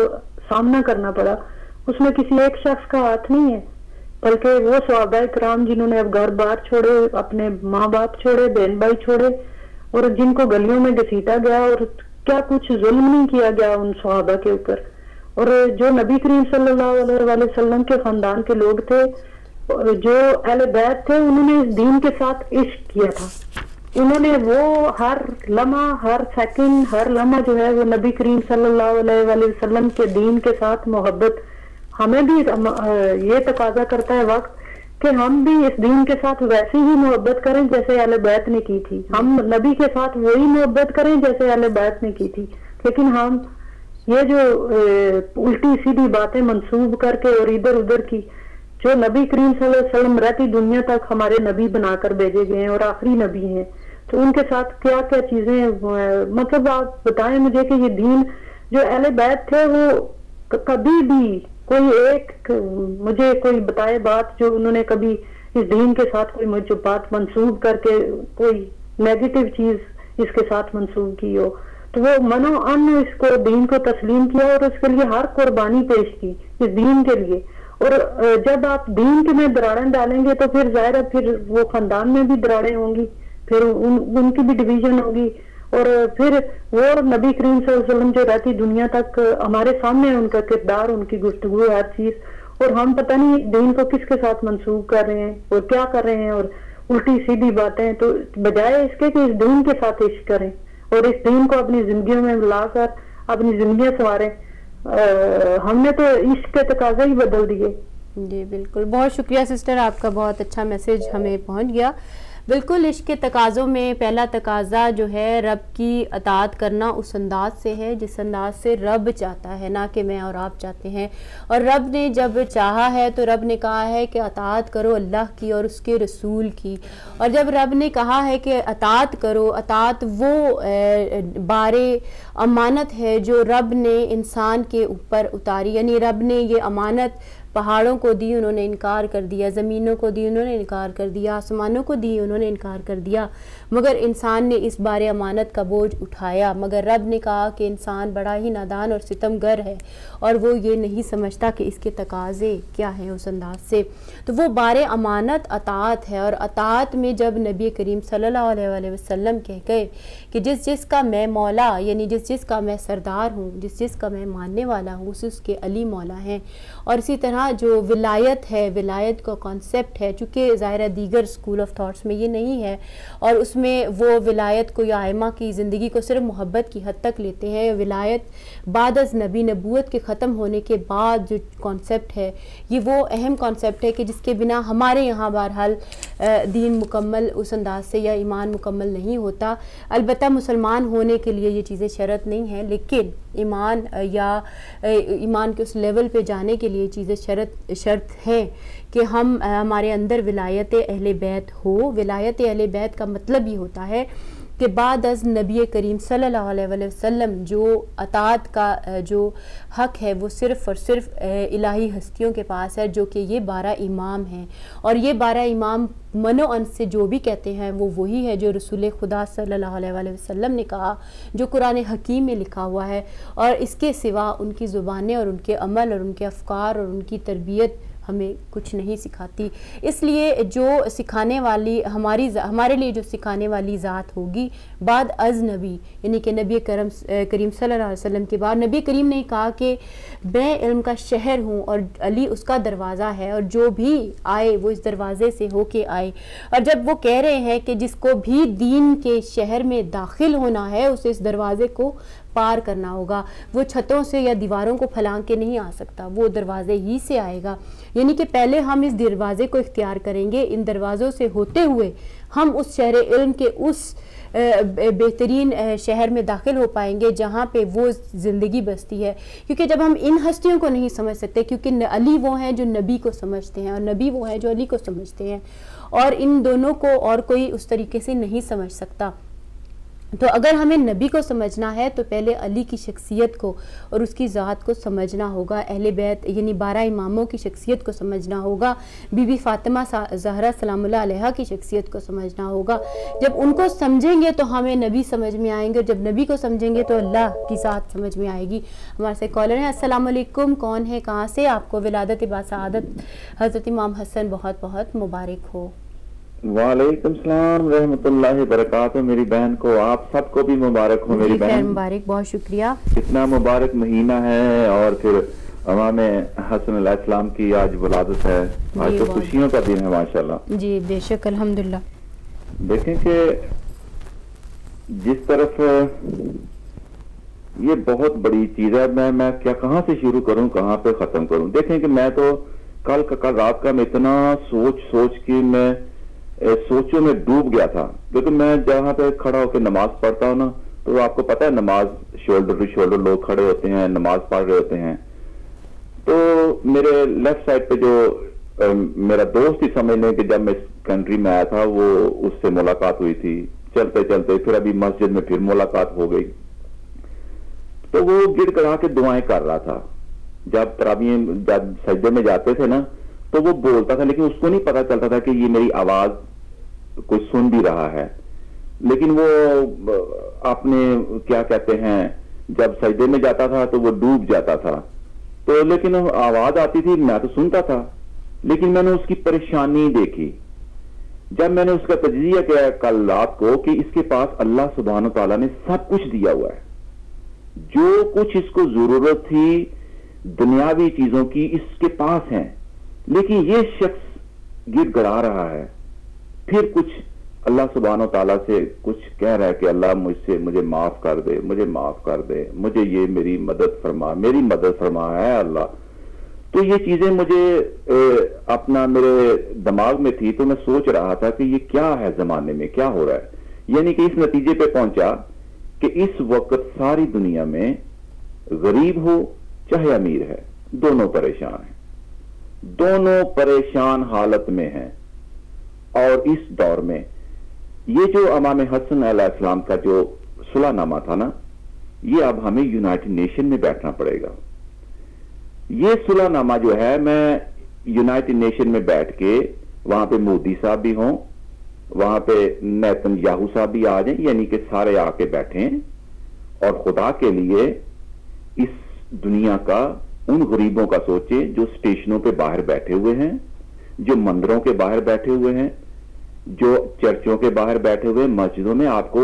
سامنا کرنا پڑا اس میں کسی ایک شخص کا ہاتھ نہیں ہے، بلکہ وہ صحابہ کرام جنہوں نے اب گھر بار چھوڑے، اپنے ماں باپ چھوڑے، بہن بھائی چھوڑے، اور جن کو گلیوں میں گھسیٹا گیا، اور کیا کچھ ظلم نہیں کیا گیا ان صحابہ کے اوپر، اور جو نبی کریم صلی اللہ علیہ وسلم کے خاندان کے لوگ تھے اور جو اہل بیت تھے، انہوں نے اس دین کے ساتھ عشق کیا تھا، انہوں نے وہ ہر لمحہ ہر سیکنڈ ہر لمحہ جو ہے وہ نبی کریم صلی اللہ علیہ وسلم کے دین کے ساتھ محبت ہمیں بھی یہ تقاضا کرتا ہے وقت کہ ہم بھی اس دین کے ساتھ ویسی ہی محبت کریں جیسے اہل بیت نے کی تھی، ہم نبی کے ساتھ وہی محبت کریں جیسے اہل بیت نے کی تھی، لیکن ہم یہ جو الٹی سیدھی باتیں منسوب کر کے اور ادھر ادھر کی، جو نبی کریم صلی اللہ علیہ وسلم رہتی دنیا تک ہمارے نبی بنا کر بھیجے گئے ہیں اور آخری نبی ہیں، تو ان کے ساتھ کیا کیا چیزیں، مطلب آپ بتائیں مجھے کہ یہ دین جو اہل بیت تھے وہ کبھی بھی کوئی ایک مجھے کوئی بتائے بات جو انہوں نے کبھی اس دین کے ساتھ کوئی مجھے بات منسوب کر کے کوئی نیگیٹو چیز اس کے ساتھ منسوب کی ہو، تو وہ منو ان اس کو دین کو تسلیم کیا اور اس کے لیے ہر قربانی پیش کی اس دین کے لیے، اور جب آپ دین کے میں دراڑیں ڈالیں گے تو پھر ظاہر ہے پھر وہ خاندان میں بھی دراڑیں ہوں گی، پھر ان کی بھی ڈویژن ہوگی، اور پھر وہ نبی کریم صلی اللہ علیہ وسلم جو رہتی دنیا تک ہمارے سامنے ان کا کردار، ان کی گفتگو، ہر چیز، اور ہم پتہ نہیں دین کو کس کے ساتھ منسوب کر رہے ہیں اور کیا کر رہے ہیں اور الٹی سیدھی باتیں، تو بجائے اس کے کہ اس دین کے ساتھ عشق کریں اور اس دین کو اپنی زندگیوں میں لا کر اپنی زندگیاں سنواریں، ہم نے تو عشق کے تقاضے ہی بدل دیے۔ جی بالکل، بہت شکریہ سسٹر، آپ کا بہت اچھا میسج ہمیں پہنچ گیا۔ بالکل عشق کے تقاضوں میں پہلا تقاضا جو ہے رب کی اطاعت کرنا اس انداز سے ہے جس انداز سے رب چاہتا ہے، نہ کہ میں اور آپ چاہتے ہیں، اور رب نے جب چاہا ہے تو رب نے کہا ہے کہ اطاعت کرو اللہ کی اور اس کے رسول کی، اور جب رب نے کہا ہے کہ اطاعت کرو، اطاعت وہ بار امانت ہے جو رب نے انسان کے اوپر اتاری، یعنی رب نے یہ امانت پہاڑوں کو دی انہوں نے انکار کر دیا، زمینوں کو دی انہوں نے انکار کر دیا، آسمانوں کو دی انہوں نے انکار کر دیا، مگر انسان نے اس بارے امانت کا بوجھ اٹھایا، مگر رب نے کہا کہ انسان بڑا ہی نادان اور ستمگر ہے اور وہ یہ نہیں سمجھتا کہ اس کے تقاضے کیا ہیں اس انداز سے، تو وہ بارے امانت اطاعت ہے، اور اطاعت میں جب نبی کریم صلی اللہ علیہ وسلم کہہ گئے کہ جس جس کا میں مولا یعنی جس جس کا میں سردار ہوں، جس جس کا میں ماننے والا ہوں، اس کے علی مولا ہیں، اور اسی طرح جو ولایت ہے، ولایت کا کانسیپٹ ہے چونکہ ظاہرہ دیگر سکول آف تھاٹس میں یہ نہیں ہے، اور اس میں وہ ولایت کو یا ائمہ کی زندگی کو صرف محبت کی حد تک لیتے ہیں، ولایت بعد از نبی نبوت کے ختم ہونے کے بعد جو کانسیپٹ ہے یہ وہ اہم کانسیپٹ ہے کہ جس کے بنا ہمارے یہاں بہرحال دین مکمل اس انداز سے یا ایمان مکمل نہیں ہوتا، البتہ مسلمان ہونے کے لیے یہ چیزیں شرط نہیں ہیں، لیکن ایمان یا ایمان کے اس لیول پہ جانے کے لیے چیزیں شرط ہے کہ ہمارے اندر ولایت اہل بیت ہو، ولایت اہل بیت کا مطلب یہ ہوتا ہے کہ بعد از نبی کریم صلی اللہ علیہ وسلم جو اطاعت کا جو حق ہے وہ صرف اور صرف الہی ہستیوں کے پاس ہے، جو کہ یہ 12 امام ہیں، اور یہ 12 امام منو ان سے جو بھی کہتے ہیں وہ وہی ہے جو رسول خدا صلی اللہ علیہ وسلم نے کہا، جو قرآن حکیم میں لکھا ہوا ہے، اور اس کے سوا ان کی زبانیں اور ان کے عمل اور ان کے افکار اور ان کی تربیت ہمیں کچھ نہیں سکھاتی. اس لیے جو سکھانے والی ہمارے لیے جو سکھانے والی ذات ہوگی بعد از نبی، یعنی کہ نبی کریم صلی اللہ علیہ وسلم کے بعد. نبی کریم نے کہا کہ میں علم کا شہر ہوں اور علی اس کا دروازہ ہے، اور جو بھی آئے وہ اس دروازے سے ہو کے آئے. اور جب وہ کہہ رہے ہیں کہ جس کو بھی دین کے شہر میں داخل ہونا ہے اسے اس دروازے کو پار کرنا ہوگا، وہ چھتوں سے یا دیواروں کو پھلانگ کے نہیں آ سکتا، وہ دروازے ہی سے آئے گا. یعنی کہ پہلے ہم اس دروازے کو اختیار کریں گے، ان دروازوں سے ہوتے ہوئے ہم اس شہر علم کے اس بہترین شہر میں داخل ہو پائیں گے جہاں پہ وہ زندگی بستی ہے. کیونکہ جب ہم ان ہستیوں کو نہیں سمجھ سکتے، کیونکہ علی وہ ہیں جو نبی کو سمجھتے ہیں اور نبی وہ ہیں جو علی کو سمجھتے ہیں، اور ان دونوں کو اور کوئی اس طریقے سے نہیں سمجھ سکتا. تو اگر ہمیں نبی کو سمجھنا ہے تو پہلے علی کی شخصیت کو اور اس کی ذات کو سمجھنا ہوگا، اہل بیت یعنی 12 اماموں کی شخصیت کو سمجھنا ہوگا، بی بی فاطمہ زہرہ سلام اللہ علیہا کی شخصیت کو سمجھنا ہوگا. جب ان کو سمجھیں گے تو ہمیں نبی سمجھ میں آئیں گے، اور جب نبی کو سمجھیں گے تو اللہ کی ذات سمجھ میں آئے گی. ہمارے سے کالر ہیں. السلام علیکم، کون ہے، کہاں سے؟ آپ کو ولادت باسعادت حضرت امام حسن بہت بہت مبارک ہو. وعلیکم السلام رحمۃ اللہ وبرکاتہ. میری بہن کو، آپ سب کو بھی مبارک ہو. میری بہن مبارک، بہت شکریہ. اتنا مبارک مہینہ ہے، اور پھر امام حسن علیہ السلام کی آج ولادت ہے. آج تو خوشیوں کا دن ہے ماشاءاللہ. جی بے شک، الحمدللہ. دیکھیں کہ جس طرف یہ بہت بڑی چیز ہے، میں کیا کہاں سے شروع کروں، کہاں پہ ختم کروں. دیکھیں کہ میں تو کل رات کا میں اتنا سوچ کے میں سوچوں میں ڈوب گیا تھا، کیونکہ میں جہاں پہ کھڑا ہو کے نماز پڑھتا ہوں نا، تو آپ کو پتہ ہے نماز شولڈر ٹو شولڈر لوگ کھڑے ہوتے ہیں، نماز پڑھ رہے ہوتے ہیں. تو میرے لیفٹ سائڈ پہ جو میرا دوست ہی سمجھ لیں کہ جب میں اس کنٹری میں آیا تھا وہ اس سے ملاقات ہوئی تھی، چلتے چلتے پھر ابھی مسجد میں پھر ملاقات ہو گئی. تو وہ گڑ گڑا کے دعائیں کر رہا تھا. جب جب سجدے میں جاتے تھے نا تو وہ بولتا تھا، لیکن اس کو نہیں پتا چلتا تھا کہ یہ میری آواز کوئی سن بھی رہا ہے. لیکن وہ اپنے کیا کہتے ہیں، جب سجدے میں جاتا تھا تو وہ ڈوب جاتا تھا. تو لیکن آواز آتی تھی، میں تو سنتا تھا، لیکن میں نے اس کی پریشانی دیکھی. جب میں نے اس کا تجزیہ کیا کل رات کو کہ اس کے پاس اللہ سبحانہ تعالیٰ نے سب کچھ دیا ہوا ہے. جو کچھ اس کو ضرورت تھی دنیاوی چیزوں کی اس کے پاس ہیں، لیکن یہ شخص گر گڑا رہا ہے. پھر کچھ اللہ سبحانہ و تعالیٰ سے کچھ کہہ رہا ہے کہ اللہ مجھے معاف کر دے، مجھے معاف کر دے، مجھے یہ میری مدد فرما ہے اللہ. تو یہ چیزیں مجھے میرے دماغ میں تھی. تو میں سوچ رہا تھا کہ یہ کیا ہے، زمانے میں کیا ہو رہا ہے. یعنی کہ اس نتیجے پہ پہنچا کہ اس وقت ساری دنیا میں غریب ہو چاہے امیر ہے، دونوں پریشان ہیں، دونوں پریشان حالت میں ہیں. اور اس دور میں یہ جو امام حسن علیہ السلام کا جو صلح نامہ تھا نا، یہ اب ہمیں یونائٹڈ نیشن میں بیٹھنا پڑے گا. یہ صلح نامہ جو ہے، میں یونائٹڈ نیشن میں بیٹھ کے وہاں پہ مودی صاحب بھی ہوں، وہاں پہ نیتن یاہو صاحب بھی آ جائیں، یعنی کہ سارے آ کے بیٹھیں اور خدا کے لیے اس دنیا کا، ان غریبوں کا سوچیں جو اسٹیشنوں پہ باہر بیٹھے ہوئے ہیں، جو مندروں کے باہر بیٹھے ہوئے ہیں، جو چرچوں کے باہر بیٹھے ہوئے ہیں. مسجدوں میں آپ کو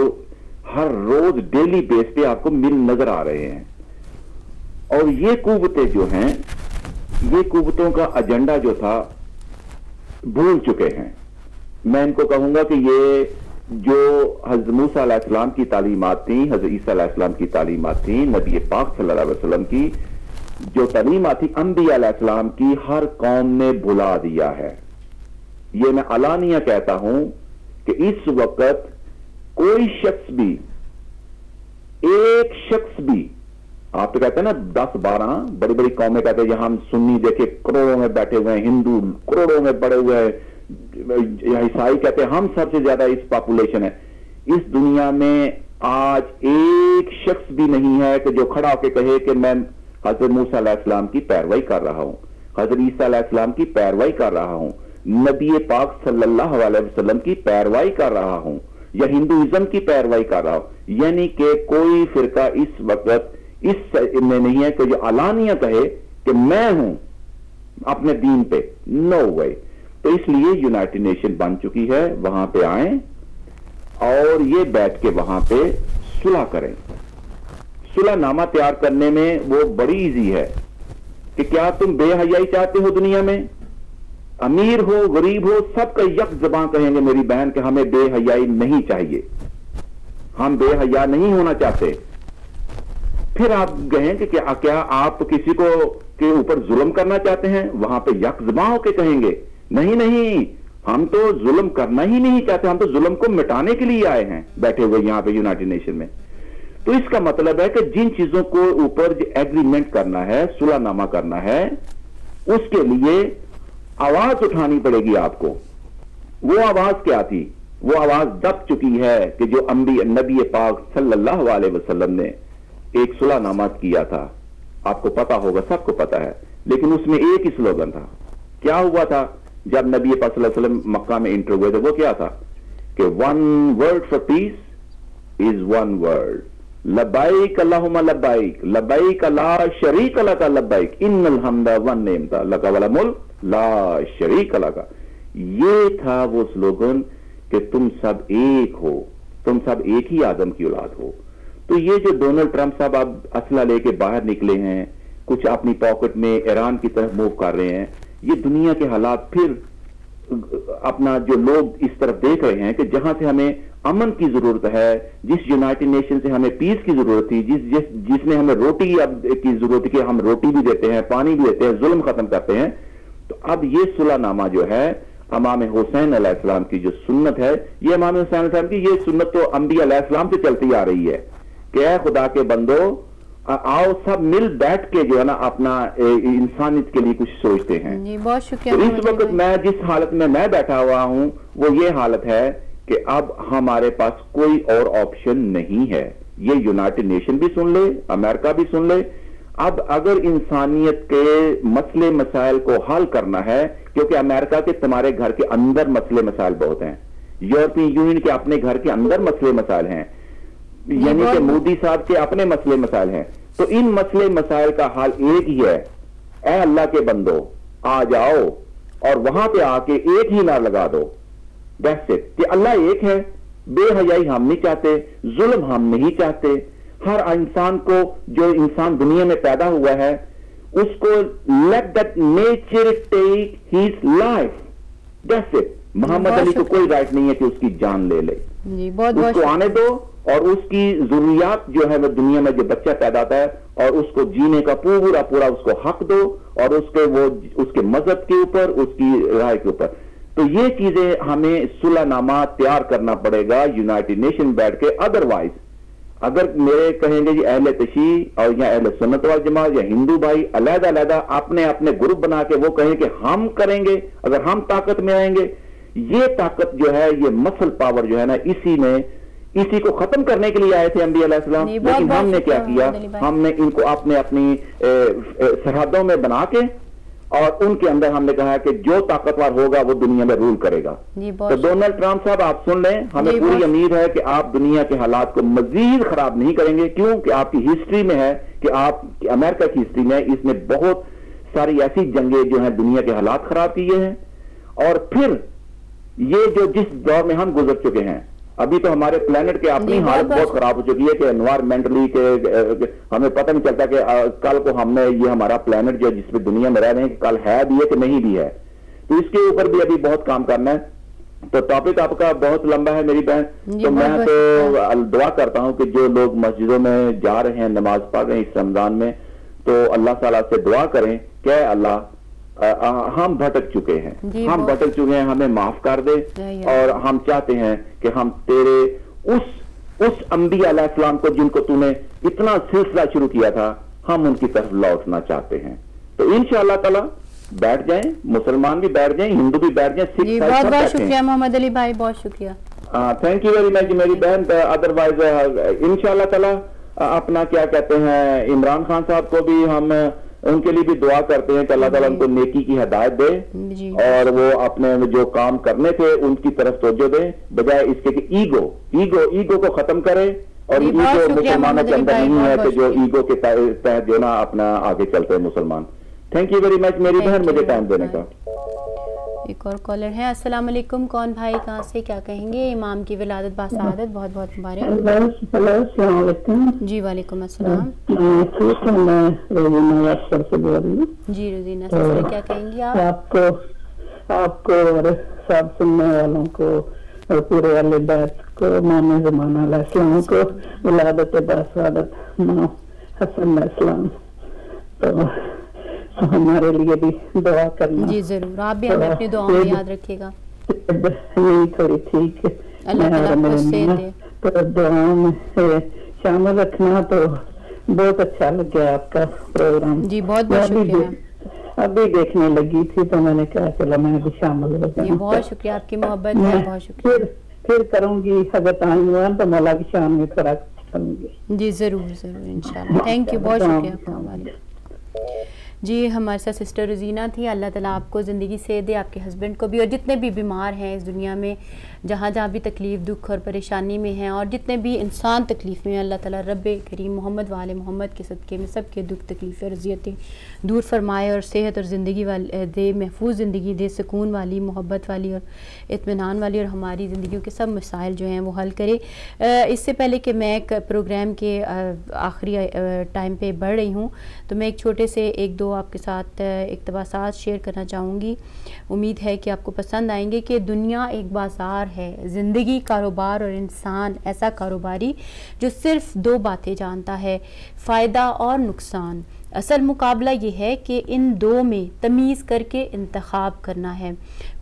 ہر روز ڈیلی بیس پہ آپ کو مل نظر آ رہے ہیں. اور یہ قوتیں جو ہیں، یہ قوتوں کا ایجنڈا جو تھا بھول چکے ہیں. میں ان کو کہوں گا کہ یہ جو حضرت موسیٰ علیہ السلام کی تعلیمات تھیں، حضرت عیسیٰ علیہ السلام کی تعلیمات تھیں، نبی پاک صلی اللہ علیہ وسلم کی جو تعلیمات تھی، انبیاء علیہ السلام کی، ہر قوم نے بھلا دیا ہے. یہ میں علانیہ کہتا ہوں کہ اس وقت کوئی شخص بھی، ایک شخص بھی، آپ تو کہتے ہیں نا 10-12 بڑی بڑی قومیں کہتے ہیں، یہاں ہم سنی دیکھے کروڑوں میں بیٹھے ہوئے ہیں، ہندو کروڑوں میں بڑے ہوئے ہیں، عیسائی کہتے ہیں ہم سب سے زیادہ اس پاپولیشن ہے. اس دنیا میں آج ایک شخص بھی نہیں ہے کہ جو کھڑا ہو کے کہے کہ میں حضرت موسیٰ علیہ السلام کی پیروائی کر رہا ہوں، حضرت عیسیٰ علیہ السلام کی پیروائی کر رہا ہوں، نبی پاک صلی اللہ علیہ وسلم کی پیروائی کر رہا ہوں، یا ہندوازم کی پیروائی کر رہا ہوں. یعنی کہ کوئی فرقہ اس وقت اس میں نہیں ہے کہ جو علانیہ کہے کہ میں ہوں اپنے دین پہ، نو وے. تو اس لیے یونائٹڈ نیشن بن چکی ہے، وہاں پہ آئیں اور یہ بیٹھ کے وہاں پہ صلح کریں. صلح نامہ تیار کرنے میں وہ بڑی ایزی ہے کہ کیا تم بے حیائی چاہتے ہو دنیا میں؟ امیر ہو غریب ہو سب کا یک زبان کہیں گے میری بہن کہ ہمیں بے حیائی نہیں چاہیے، ہم بے حیا نہیں ہونا چاہتے. پھر آپ کہیں کہ کیا آپ کسی کو کے اوپر ظلم کرنا چاہتے ہیں؟ وہاں پہ یک زبان ہو کے کہیں گے نہیں نہیں، ہم تو ظلم کرنا ہی نہیں چاہتے، ہم تو ظلم کو مٹانے کے لیے آئے ہیں بیٹھے ہوئے یہاں پہ یونائٹڈ نیشن میں. تو اس کا مطلب ہے کہ جن چیزوں کو اوپر ایگریمنٹ کرنا ہے، صلح نامہ کرنا ہے، اس کے لیے آواز اٹھانی پڑے گی آپ کو. وہ آواز کیا تھی؟ وہ آواز دب چکی ہے کہ جو نبی پاک صلی اللہ علیہ وسلم نے ایک صلح نامہ کیا تھا، آپ کو پتا ہوگا، سب کو پتا ہے، لیکن اس میں ایک ہی سلوگن تھا. کیا ہوا تھا جب نبی پاک صلی اللہ علیہ وسلم مکہ میں انٹر ہوئے تھے؟ وہ کیا تھا کہ one word for peace is one word, لبائک اللہم لبائک، لبائک لا شریک لک لبائک، ان الحمد والنعمت لک والملک لا شریک لک. یہ تھا وہ سلوگن کہ تم سب ایک ہو، تم سب ایک ہی آدم کی اولاد ہو. تو یہ جو ڈونلڈ ٹرمپ صاحب آپ اسلحہ لے کے باہر نکلے ہیں، کچھ اپنی پاکٹ میں ایران کی طرف موو کر رہے ہیں، یہ دنیا کے حالات پھر اپنا جو لوگ اس طرف دیکھ رہے ہیں کہ جہاں سے ہمیں امن کی ضرورت ہے، جس یونائٹڈ نیشن سے ہمیں پیس کی ضرورت تھی، جس نے ہمیں روٹی کی ضرورت تھی کہ ہم روٹی بھی دیتے ہیں، پانی بھی دیتے ہیں، ظلم ختم کرتے ہیں. تو اب یہ صلح نامہ جو ہے امام حسین علیہ السلام کی جو سنت ہے، یہ امام حسین علیہ السلام کی یہ سنت تو انبیاء علیہ السلام سے چلتی آ رہی ہے کہ اے خدا کے بندو آؤ سب مل بیٹھ کے جو ہے نا اپنا انسانیت کے لیے کچھ سوچتے ہیں. جی بہت شکریہ. تو اس وقت میں جس حالت میں میں بیٹھا ہوا ہوں وہ یہ حالت ہے کہ اب ہمارے پاس کوئی اور آپشن نہیں ہے. یہ یونائٹڈ نیشن بھی سن لے، امریکہ بھی سن لے. اب اگر انسانیت کے مسئلے مسائل کو حل کرنا ہے، کیونکہ امریکہ کے تمہارے گھر کے اندر مسئلے مسائل بہت ہیں، یورپی یونین کے اپنے گھر کے اندر مسئلے مسائل ہیں، یعنی کہ مودی صاحب کے اپنے مسئلے مسائل ہیں. تو ان مسئلے مسائل کا حال ایک ہی ہے، اے اللہ کے بندو آ جاؤ اور وہاں پہ آ کے ایک ہی نعرہ لگا دو، بس کہ اللہ ایک ہے، بے حیائی ہم نہیں چاہتے، ظلم ہم نہیں چاہتے. ہر انسان کو جو انسان دنیا میں پیدا ہوا ہے اس کو let that nature take his life. That's it. محمد علی کو کوئی رائٹ نہیں ہے کہ اس کی جان لے لے، اس کو آنے دو اور اس کی ضروریات جو ہے وہ دنیا میں جو بچہ پیدا ہوتا ہے اور اس کو جینے کا پورا پورا اس کو حق دو، اور اس کے مذہب کے اوپر، اس کی رائے کے اوپر. تو یہ چیزیں ہمیں صلح نامہ تیار کرنا پڑے گا یونائٹڈ نیشن بیٹھ کے. ادروائز اگر میرے کہیں گے جی اہل تشیع اور یا اہل سنت والجماعت یا ہندو بھائی علیحدہ علیحدہ اپنے اپنے گروپ بنا کے وہ کہیں کہ ہم کریں گے، اگر ہم طاقت میں آئیں گے، یہ طاقت جو ہے، یہ مسل پاور جو ہے نا، اسی کو ختم کرنے کے لیے آئے تھے انبیاء علیہ السلام. لیکن ہم نے کیا کیا؟ ہم نے ان کو اپنے اپنی سرحدوں میں بنا کے اور ان کے اندر ہم نے کہا کہ جو طاقتور ہوگا وہ دنیا میں رول کرے گا. تو ڈونلڈ ٹرمپ صاحب آپ سن لیں، ہمیں پوری امید ہے کہ آپ دنیا کے حالات کو مزید خراب نہیں کریں گے، کیونکہ آپ کی ہسٹری میں ہے کہ آپ امریکہ کی ہسٹری میں اس نے بہت ساری ایسی جنگیں جو ہیں دنیا کے حالات خراب کیے ہیں. اور پھر یہ جو جس دور میں ہم گزر چکے ہیں، ابھی تو ہمارے پلانٹ کے اپنی حالت بہت خراب ہو چکی ہے کہ انوائرمنٹلی کہ ہمیں پتہ نہیں چلتا کہ کل کو ہم نے یہ ہمارا پلانٹ جو جس پہ دنیا میں رہ رہے ہیں کہ کل ہے بھی ہے کہ نہیں بھی ہے. تو اس کے اوپر بھی ابھی بہت کام کرنا ہے. تو ٹاپک آپ کا بہت لمبا ہے میری بہن. تو میں تو دعا کرتا ہوں کہ جو لوگ مسجدوں میں جا رہے ہیں، نماز پڑھ رہے ہیں اس رمضان میں، تو اللہ تعالیٰ سے دعا کریں کہ اللہ ہم بھٹک چکے ہیں، ہم بھٹک چکے ہیں، ہمیں معاف کر دے، اور ہم چاہتے ہیں کہ ہم تیرے اس انبیاء علیہ السلام کو جن کو تو نے اتنا سلسلہ شروع کیا تھا، ہم ان کی طرف لوٹنا چاہتے ہیں. تو انشاءاللہ تعالی بیٹھ جائیں، مسلمان بھی بیٹھ جائیں، ہندو بھی بیٹھ جائیں، سکھ. بہت بہت شکریہ محمد علی بھائی، بہت شکریہ. تھینک یو ویری مچ میری بہن. ادروائز انشاءاللہ تعالی اپنا کیا کہتے ہیں عمران خان صاحب کو بھی ہم ان کے لیے بھی دعا کرتے ہیں کہ اللہ تعالیٰ ان کو نیکی کی ہدایت دے اور وہ اپنے جو کام کرنے تھے ان کی طرف توجہ دے، بجائے اس کے کہ ایگو ایگو ایگو کو ختم کرے. اور ایگو مسلمانوں کے اندر نہیں ہے کہ جو ایگو کے تحت جو نا اپنا آگے چلتے ہیں مسلمان. تھینک یو ویری مچ میری بہن مجھے ٹائم دینے کا. ایک اور کالر ہیں. السلام علیکم. کون بھائی کہاں سے کیا کہیں گے امام کی ولادت باسعادت؟ بہت بہت مبارک. السلام علیکم. جی وعلیکم السلام. جی روزینہ سر کیا کہیں گی آپ؟ آپ کو اور سب سننے والوں کو اور پورے اہل بیت کو امام زمانہ علیہ السلام کو ولادت باسعادت امام حسن علیہ السلام تو ہمارے لیے بھی دعا کرنا. جی ضرور آپ بھی ہمیں اپنی دعاؤں میں یاد رکھیے گا. یہی تھوڑی ٹھیک ہے اللہ دعاؤں میں شامل رکھنا. تو بہت اچھا لگا آپ کا پروگرام. جی بہت بہت شکریہ. ابھی دیکھنے لگی تھی تو میں نے کہا چلا میں بھی شامل ہو جاؤں. بہت شکریہ آپ کی محبت میں. بہت شکریہ. پھر کروں گی حضرت آئین تو مولا کی شان میں تھوڑا کروں گی. جی ضرور ضرور انشاءاللہ. Thank you. بہت شکریہ. جی ہمارے ساتھ سسٹر رزینہ تھی. اللہ تعالیٰ آپ کو زندگی سے دے, آپ کے ہسبینڈ کو بھی, اور جتنے بھی بیمار ہیں اس دنیا میں جہاں جہاں بھی تکلیف دکھ اور پریشانی میں ہیں, اور جتنے بھی انسان تکلیف میں ہیں اللہ تعالیٰ رب کریم محمد وآل محمد کے صدقے میں سب کے دکھ تکلیف اور اذیتیں دور فرمائے, اور صحت اور زندگی دے, محفوظ زندگی دے, سکون والی, محبت والی اور اطمینان والی, اور ہماری زندگیوں کے سب مسائل جو ہیں وہ حل کرے. اس سے پہلے کہ میں ایک پروگرام کے آخری ٹائم پہ بڑھ رہی ہوں تو میں ایک چھوٹے سے ایک دو آپ کے ساتھ اقتباسات شیئر کرنا چاہوں گی. امید ہے کہ آپ کو پسند آئیں گے. کہ دنیا ایک بازار ہے, زندگی کاروبار, اور انسان ایسا کاروباری جو صرف دو باتیں جانتا ہے, فائدہ اور نقصان. اصل مقابلہ یہ ہے کہ ان دو میں تمیز کر کے انتخاب کرنا ہے.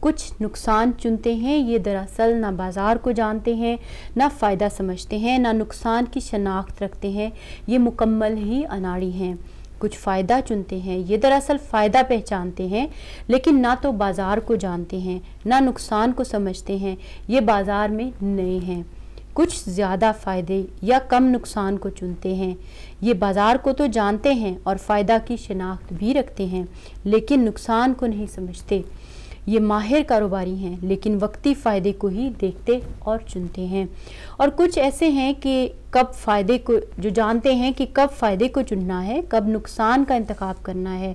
کچھ نقصان چنتے ہیں, یہ دراصل نہ بازار کو جانتے ہیں, نہ فائدہ سمجھتے ہیں, نہ نقصان کی شناخت رکھتے ہیں, یہ مکمل ہی اناڑی ہیں. کچھ فائدہ چنتے ہیں, یہ دراصل فائدہ پہچانتے ہیں, لیکن نہ تو بازار کو جانتے ہیں نہ نقصان کو سمجھتے ہیں, یہ بازار میں نئے ہیں. کچھ زیادہ فائدے یا کم نقصان کو چنتے ہیں, یہ بازار کو تو جانتے ہیں اور فائدہ کی شناخت بھی رکھتے ہیں, لیکن نقصان کو نہیں سمجھتے. یہ ماہر کاروباری ہیں, لیکن وقتی فائدے کو ہی دیکھتے اور چنتے ہیں. اور کچھ ایسے ہیں کہ کب فائدے کو جو جانتے ہیں کہ کب فائدے کو چننا ہے, کب نقصان کا انتخاب کرنا ہے,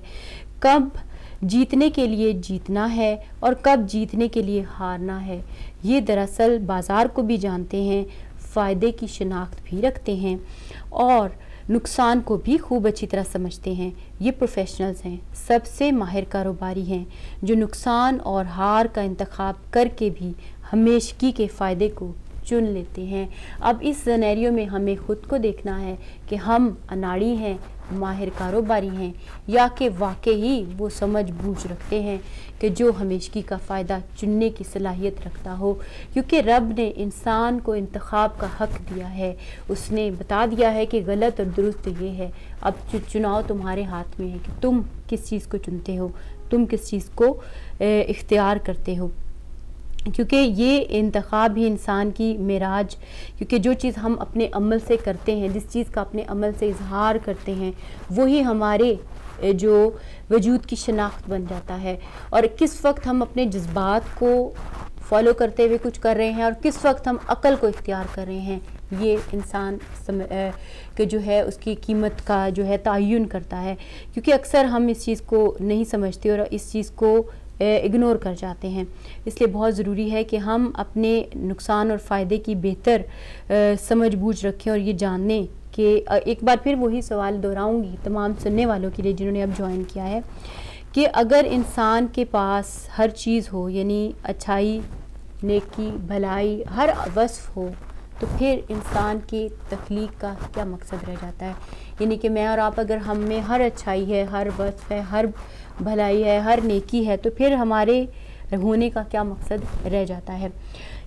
کب جیتنے کے لیے جیتنا ہے اور کب جیتنے کے لیے ہارنا ہے. یہ دراصل بازار کو بھی جانتے ہیں, فائدے کی شناخت بھی رکھتے ہیں, اور نقصان کو بھی خوب اچھی طرح سمجھتے ہیں. یہ پروفیشنلز ہیں, سب سے ماہر کاروباری ہیں, جو نقصان اور ہار کا انتخاب کر کے بھی ہمیشگی کے فائدے کو چن لیتے ہیں. اب اس سینیریو میں ہمیں خود کو دیکھنا ہے کہ ہم اناڑی ہیں, ماہر کاروباری ہیں, یا کہ واقعی وہ سمجھ بوجھ رکھتے ہیں کہ جو ہمیشگی کا فائدہ چننے کی صلاحیت رکھتا ہو. کیونکہ رب نے انسان کو انتخاب کا حق دیا ہے, اس نے بتا دیا ہے کہ غلط اور درست یہ ہے. اب چناؤ تمہارے ہاتھ میں ہے کہ تم کس چیز کو چنتے ہو, تم کس چیز کو اختیار کرتے ہو. کیونکہ یہ انتخاب ہی انسان کی معراج, کیونکہ جو چیز ہم اپنے عمل سے کرتے ہیں, جس چیز کا اپنے عمل سے اظہار کرتے ہیں, وہی ہمارے جو وجود کی شناخت بن جاتا ہے. اور کس وقت ہم اپنے جذبات کو فالو کرتے ہوئے کچھ کر رہے ہیں اور کس وقت ہم عقل کو اختیار کر رہے ہیں, یہ انسان کہ جو ہے اس کی قیمت کا جو ہے تعین کرتا ہے. کیونکہ اکثر ہم اس چیز کو نہیں سمجھتے اور اس چیز کو اگنور کر جاتے ہیں. اس لیے بہت ضروری ہے کہ ہم اپنے نقصان اور فائدے کی بہتر سمجھ بوجھ رکھیں اور یہ جانیں کہ ایک بار پھر وہی سوال دہراؤں گی تمام سننے والوں کے لیے جنہوں نے اب جوائن کیا ہے, کہ اگر انسان کے پاس ہر چیز ہو, یعنی اچھائی, نیکی, بھلائی, ہر وصف ہو, تو پھر انسان کی تخلیق کا کیا مقصد رہ جاتا ہے؟ یعنی کہ میں اور آپ, اگر ہم میں ہر اچھائی ہے, ہر وصف ہے, ہر بھلائی ہے, ہر نیکی ہے, تو پھر ہمارے ہونے کا کیا مقصد رہ جاتا ہے؟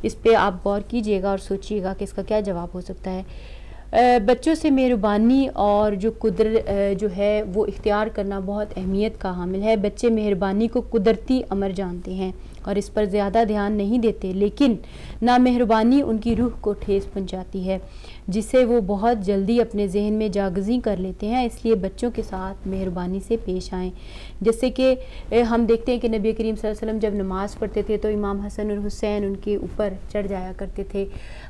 اس پہ آپ غور کیجئے گا اور سوچئے گا کہ اس کا کیا جواب ہو سکتا ہے. بچوں سے مہربانی اور جو قدرت جو ہے وہ اختیار کرنا بہت اہمیت کا حامل ہے. بچے مہربانی کو قدرتی امر جانتے ہیں اور اس پر زیادہ دھیان نہیں دیتے، لیکن نامہربانی ان کی روح کو ٹھیس پہنچاتی ہے جسے وہ بہت جلدی اپنے ذہن میں جاگزیں کر لیتے ہیں۔ اس لیے بچوں کے ساتھ مہربانی سے پیش آئیں، جیسے کہ ہم دیکھتے ہیں کہ نبی کریم صلی اللہ علیہ وسلم جب نماز پڑھتے تھے تو امام حسن اور حسین ان کے اوپر چڑھ جایا کرتے تھے۔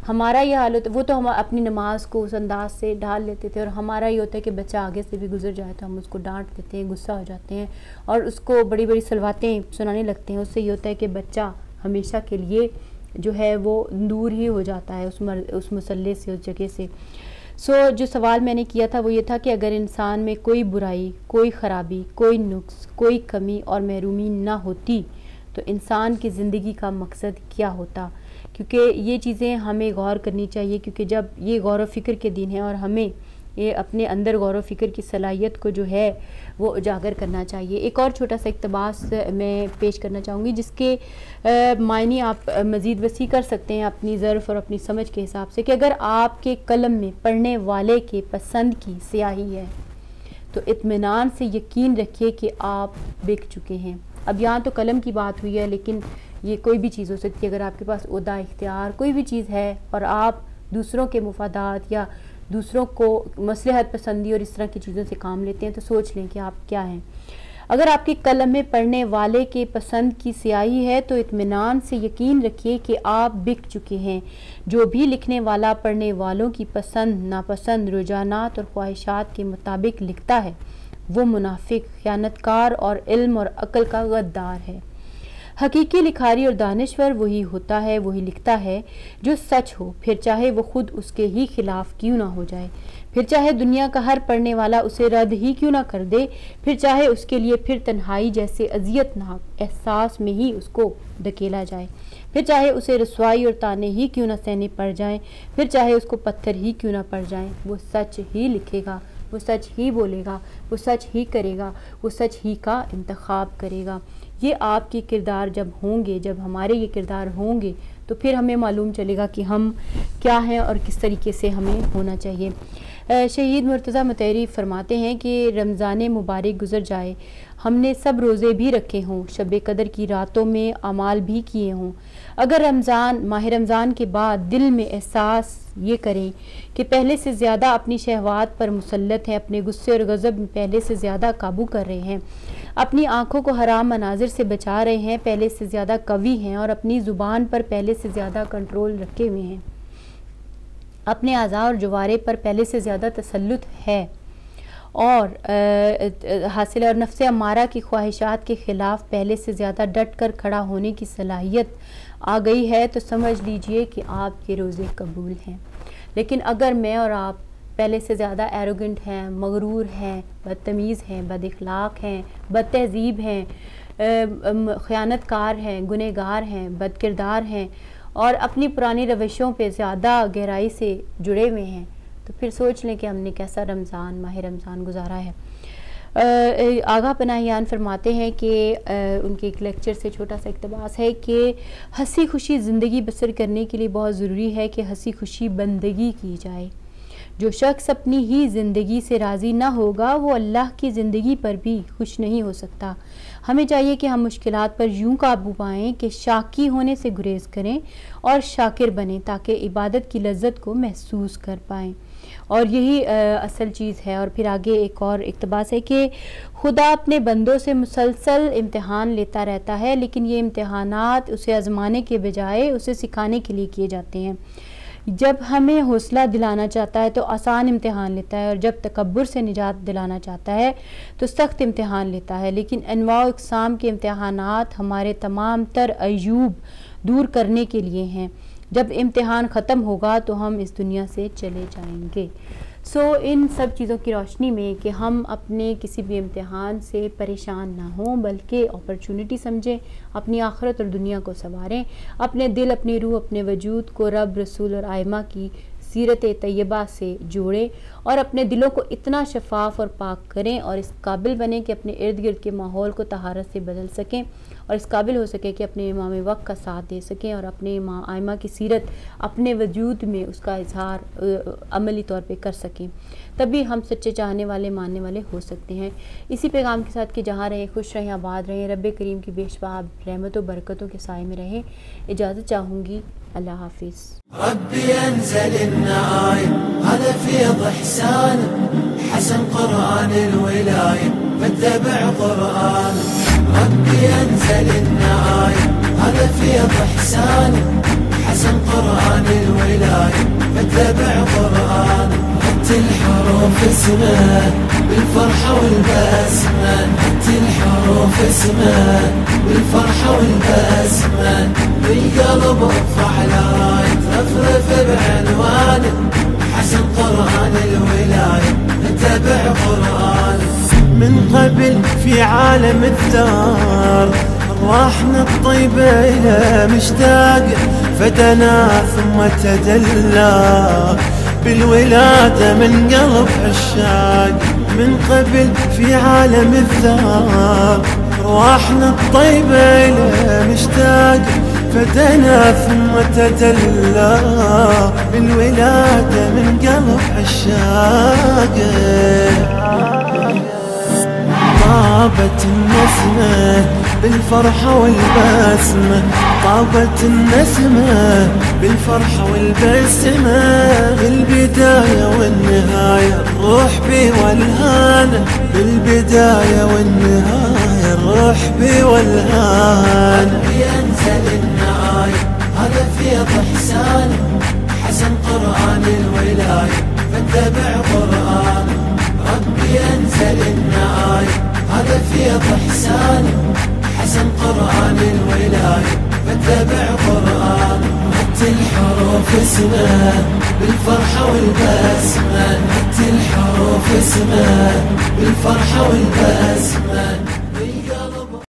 ہمارا یہ حال ہوتا، وہ تو ہم اپنی نماز کو اس انداز سے ڈھال لیتے تھے، اور ہمارا یہ ہوتا ہے کہ بچہ آگے سے بھی گزر جائے تو ہم اس کو ڈانٹ دیتے ہیں، غصہ ہو جاتے ہیں اور اس کو بڑی بڑی سلواتیں سنانے لگتے ہیں۔ اس سے یہ ہوتا ہے کہ بچہ ہمیشہ کے لیے جو ہے وہ دور ہی ہو جاتا ہے اس مسئلے سے، اس جگہ سے۔ جو سوال میں نے کیا تھا وہ یہ تھا کہ اگر انسان میں کوئی برائی، کوئی خرابی، کوئی نقص، کوئی کمی اور محرومی نہ ہوتی تو انسان کی زندگی کا مقصد کیا ہوتا؟ کیونکہ یہ چیزیں ہمیں غور کرنی چاہیے، کیونکہ جب یہ غور و فکر کے دن ہیں اور ہمیں یہ اپنے اندر غور و فکر کی صلاحیت کو جو ہے وہ اجاگر کرنا چاہیے۔ ایک اور چھوٹا سا اقتباس میں پیش کرنا چاہوں گی جس کے معنی آپ مزید وسیع کر سکتے ہیں اپنی ظرف اور اپنی سمجھ کے حساب سے، کہ اگر آپ کے قلم میں پڑھنے والے کے پسند کی سیاہی ہے تو اطمینان سے یقین رکھیے کہ آپ بک چکے ہیں۔ اب یہاں تو قلم کی بات ہوئی ہے، لیکن یہ کوئی بھی چیز ہو سکتی ہے۔ اگر آپ کے پاس عہدہ، اختیار، کوئی بھی چیز ہے اور آپ دوسروں کے مفادات یا دوسروں کو مصلحت پسندی اور اس طرح کی چیزوں سے کام لیتے ہیں تو سوچ لیں کہ آپ کیا ہیں۔ اگر آپ کے قلم میں پڑھنے والے کے پسند کی سیاہی ہے تو اطمینان سے یقین رکھیے کہ آپ بک چکے ہیں۔ جو بھی لکھنے والا پڑھنے والوں کی پسند، ناپسند، رجحانات اور خواہشات کے مطابق لکھتا ہے وہ منافق، خیانت کار اور علم اور عقل کا غدار ہے۔ حقیقی لکھاری اور دانشور وہی ہوتا ہے، وہی لکھتا ہے جو سچ ہو، پھر چاہے وہ خود اس کے ہی خلاف کیوں نہ ہو جائے، پھر چاہے دنیا کا ہر پڑھنے والا اسے رد ہی کیوں نہ کر دے، پھر چاہے اس کے لیے پھر تنہائی جیسے اذیت ناک احساس میں ہی اس کو دھکیلا جائے، پھر چاہے اسے رسوائی اور تانے ہی کیوں نہ سہنے پڑ جائیں، پھر چاہے اس کو پتھر ہی کیوں نہ پڑ جائیں، وہ سچ ہی لکھے گا، وہ سچ ہی بولے گا، وہ سچ ہی کرے گا، وہ سچ ہی کا انتخاب کرے گا۔ یہ آپ کے کردار جب ہوں گے، جب ہمارے یہ کردار ہوں گے تو پھر ہمیں معلوم چلے گا کہ ہم کیا ہیں اور کس طریقے سے ہمیں ہونا چاہیے۔ شہید مرتضیٰ مطیری فرماتے ہیں کہ رمضان مبارک گزر جائے، ہم نے سب روزے بھی رکھے ہوں، شب قدر کی راتوں میں اعمال بھی کیے ہوں، اگر ماہ رمضان کے بعد دل میں احساس یہ کریں کہ پہلے سے زیادہ اپنی شہوات پر مسلط ہیں، اپنے غصے اور غضب پہلے سے زیادہ قابو کر رہے ہیں، اپنی آنکھوں کو حرام مناظر سے بچا رہے ہیں، پہلے سے زیادہ قوی ہیں اور اپنی زبان پر پہلے سے زیادہ کنٹرول رکھے ہوئے ہیں، اپنے اعضاء اور جوارے پر پہلے سے زیادہ تسلط ہے اور حاصل اور نفس امارہ کی خواہشات کے خلاف پہلے سے زیادہ ڈٹ کر کھڑا ہونے کی صلاحیت آ گئی ہے، تو سمجھ لیجئے کہ آپ کے روزے قبول ہیں۔ لیکن اگر میں اور آپ پہلے سے زیادہ ایروگنٹ ہیں، مغرور ہیں، بدتمیز ہیں، بد اخلاق ہیں، بد تہذیب ہیں، خیانت کار ہیں، گنہگار ہیں، بد کردار ہیں اور اپنی پرانی روشوں پہ زیادہ گہرائی سے جڑے ہوئے ہیں تو پھر سوچ لیں کہ ہم نے کیسا رمضان، ماہ رمضان گزارا ہے۔ آغا پناہیان فرماتے ہیں کہ ان کے ایک لیکچر سے چھوٹا سا اقتباس ہے کہ ہنسی خوشی زندگی بسر کرنے کے لیے بہت ضروری ہے کہ ہنسی خوشی بندگی کی جائے۔ جو شخص اپنی ہی زندگی سے راضی نہ ہوگا وہ اللہ کی زندگی پر بھی خوش نہیں ہو سکتا۔ ہمیں چاہیے کہ ہم مشکلات پر یوں قابو پائیں کہ شاکی ہونے سے گریز کریں اور شاکر بنیں تاکہ عبادت کی لذت کو محسوس کر پائیں، اور یہی اصل چیز ہے۔ اور پھر آگے ایک اور اقتباس ہے کہ خدا اپنے بندوں سے مسلسل امتحان لیتا رہتا ہے، لیکن یہ امتحانات اسے آزمانے کے بجائے اسے سکھانے کے لیے کیے جاتے ہیں۔ جب ہمیں حوصلہ دلانا چاہتا ہے تو آسان امتحان لیتا ہے، اور جب تکبر سے نجات دلانا چاہتا ہے تو سخت امتحان لیتا ہے، لیکن انواع و اقسام کے امتحانات ہمارے تمام تر عیوب دور کرنے کے لیے ہیں۔ جب امتحان ختم ہوگا تو ہم اس دنیا سے چلے جائیں گے۔ ان سب چیزوں کی روشنی میں کہ ہم اپنے کسی بھی امتحان سے پریشان نہ ہوں بلکہ اپرچونٹی سمجھیں، اپنی آخرت اور دنیا کو سنواریں، اپنے دل، اپنی روح، اپنے وجود کو رب، رسول اور آئمہ کی سیرت طیبہ سے جوڑیں اور اپنے دلوں کو اتنا شفاف اور پاک کریں اور اس قابل بنیں کہ اپنے ارد گرد کے ماحول کو طہارت سے بدل سکیں اور اس قابل ہو سکے کہ اپنے امام وقت کا ساتھ دے سکیں اور اپنے آئمہ کی سیرت اپنے وجود میں اس کا اظہار عملی طور پہ کر سکیں، تبھی ہم سچے چاہنے والے ماننے والے ہو سکتے ہیں۔ اسی پیغام کے ساتھ کہ جہاں رہیں خوش رہیں آباد رہیں، رب کریم کی بے شمار رحمت و برکتوں کے سائے میں رہیں۔ اجازت چاہوں گی، اللہ حافظ۔ ربي انزل النعايم هذا فيض احسان حسن قرآن الولاية فاتبع قرآن، ربي انزل النعايم هذا فيض احسان حسن قرآن الولاية فاتبع قرآن، حتى الحروف اسمان بالفرحة والبسمان، حتى الحروف اسمان بالفرحة والبسمان، بالقلب وقف على راية رفرف بعنوانه حسن قرآن الولاية نتبع قرآن، من قبل في عالم الدار راحنا الطيبة إلى مشتاق، فدنا ثم تدلى بالولادة من قلب عشاق، من قبل في عالم الدار رواحنا الطيبة إلى مشتاق، فدنا ثم تدلى بالولادة من قلب عشاق، طابت النسمة بالفرحة والبسمة، طابت النسمة بالفرحة والبسمة، البداية والنهاية الروح بي والهانة، بالبداية والنهاية الروح بي والهانة، ينزل النعاية هذا فيض إحسان حسن قرآن الولاية فاتبع قرآن، ربي انزل النعاية هذا فيض إحسان حسن قرآن الولاية فاتبع قرآن، حتى الحروف اسمان بالفرحة والبسمان، حتى الحروف اسمان بالفرحة والبسمان.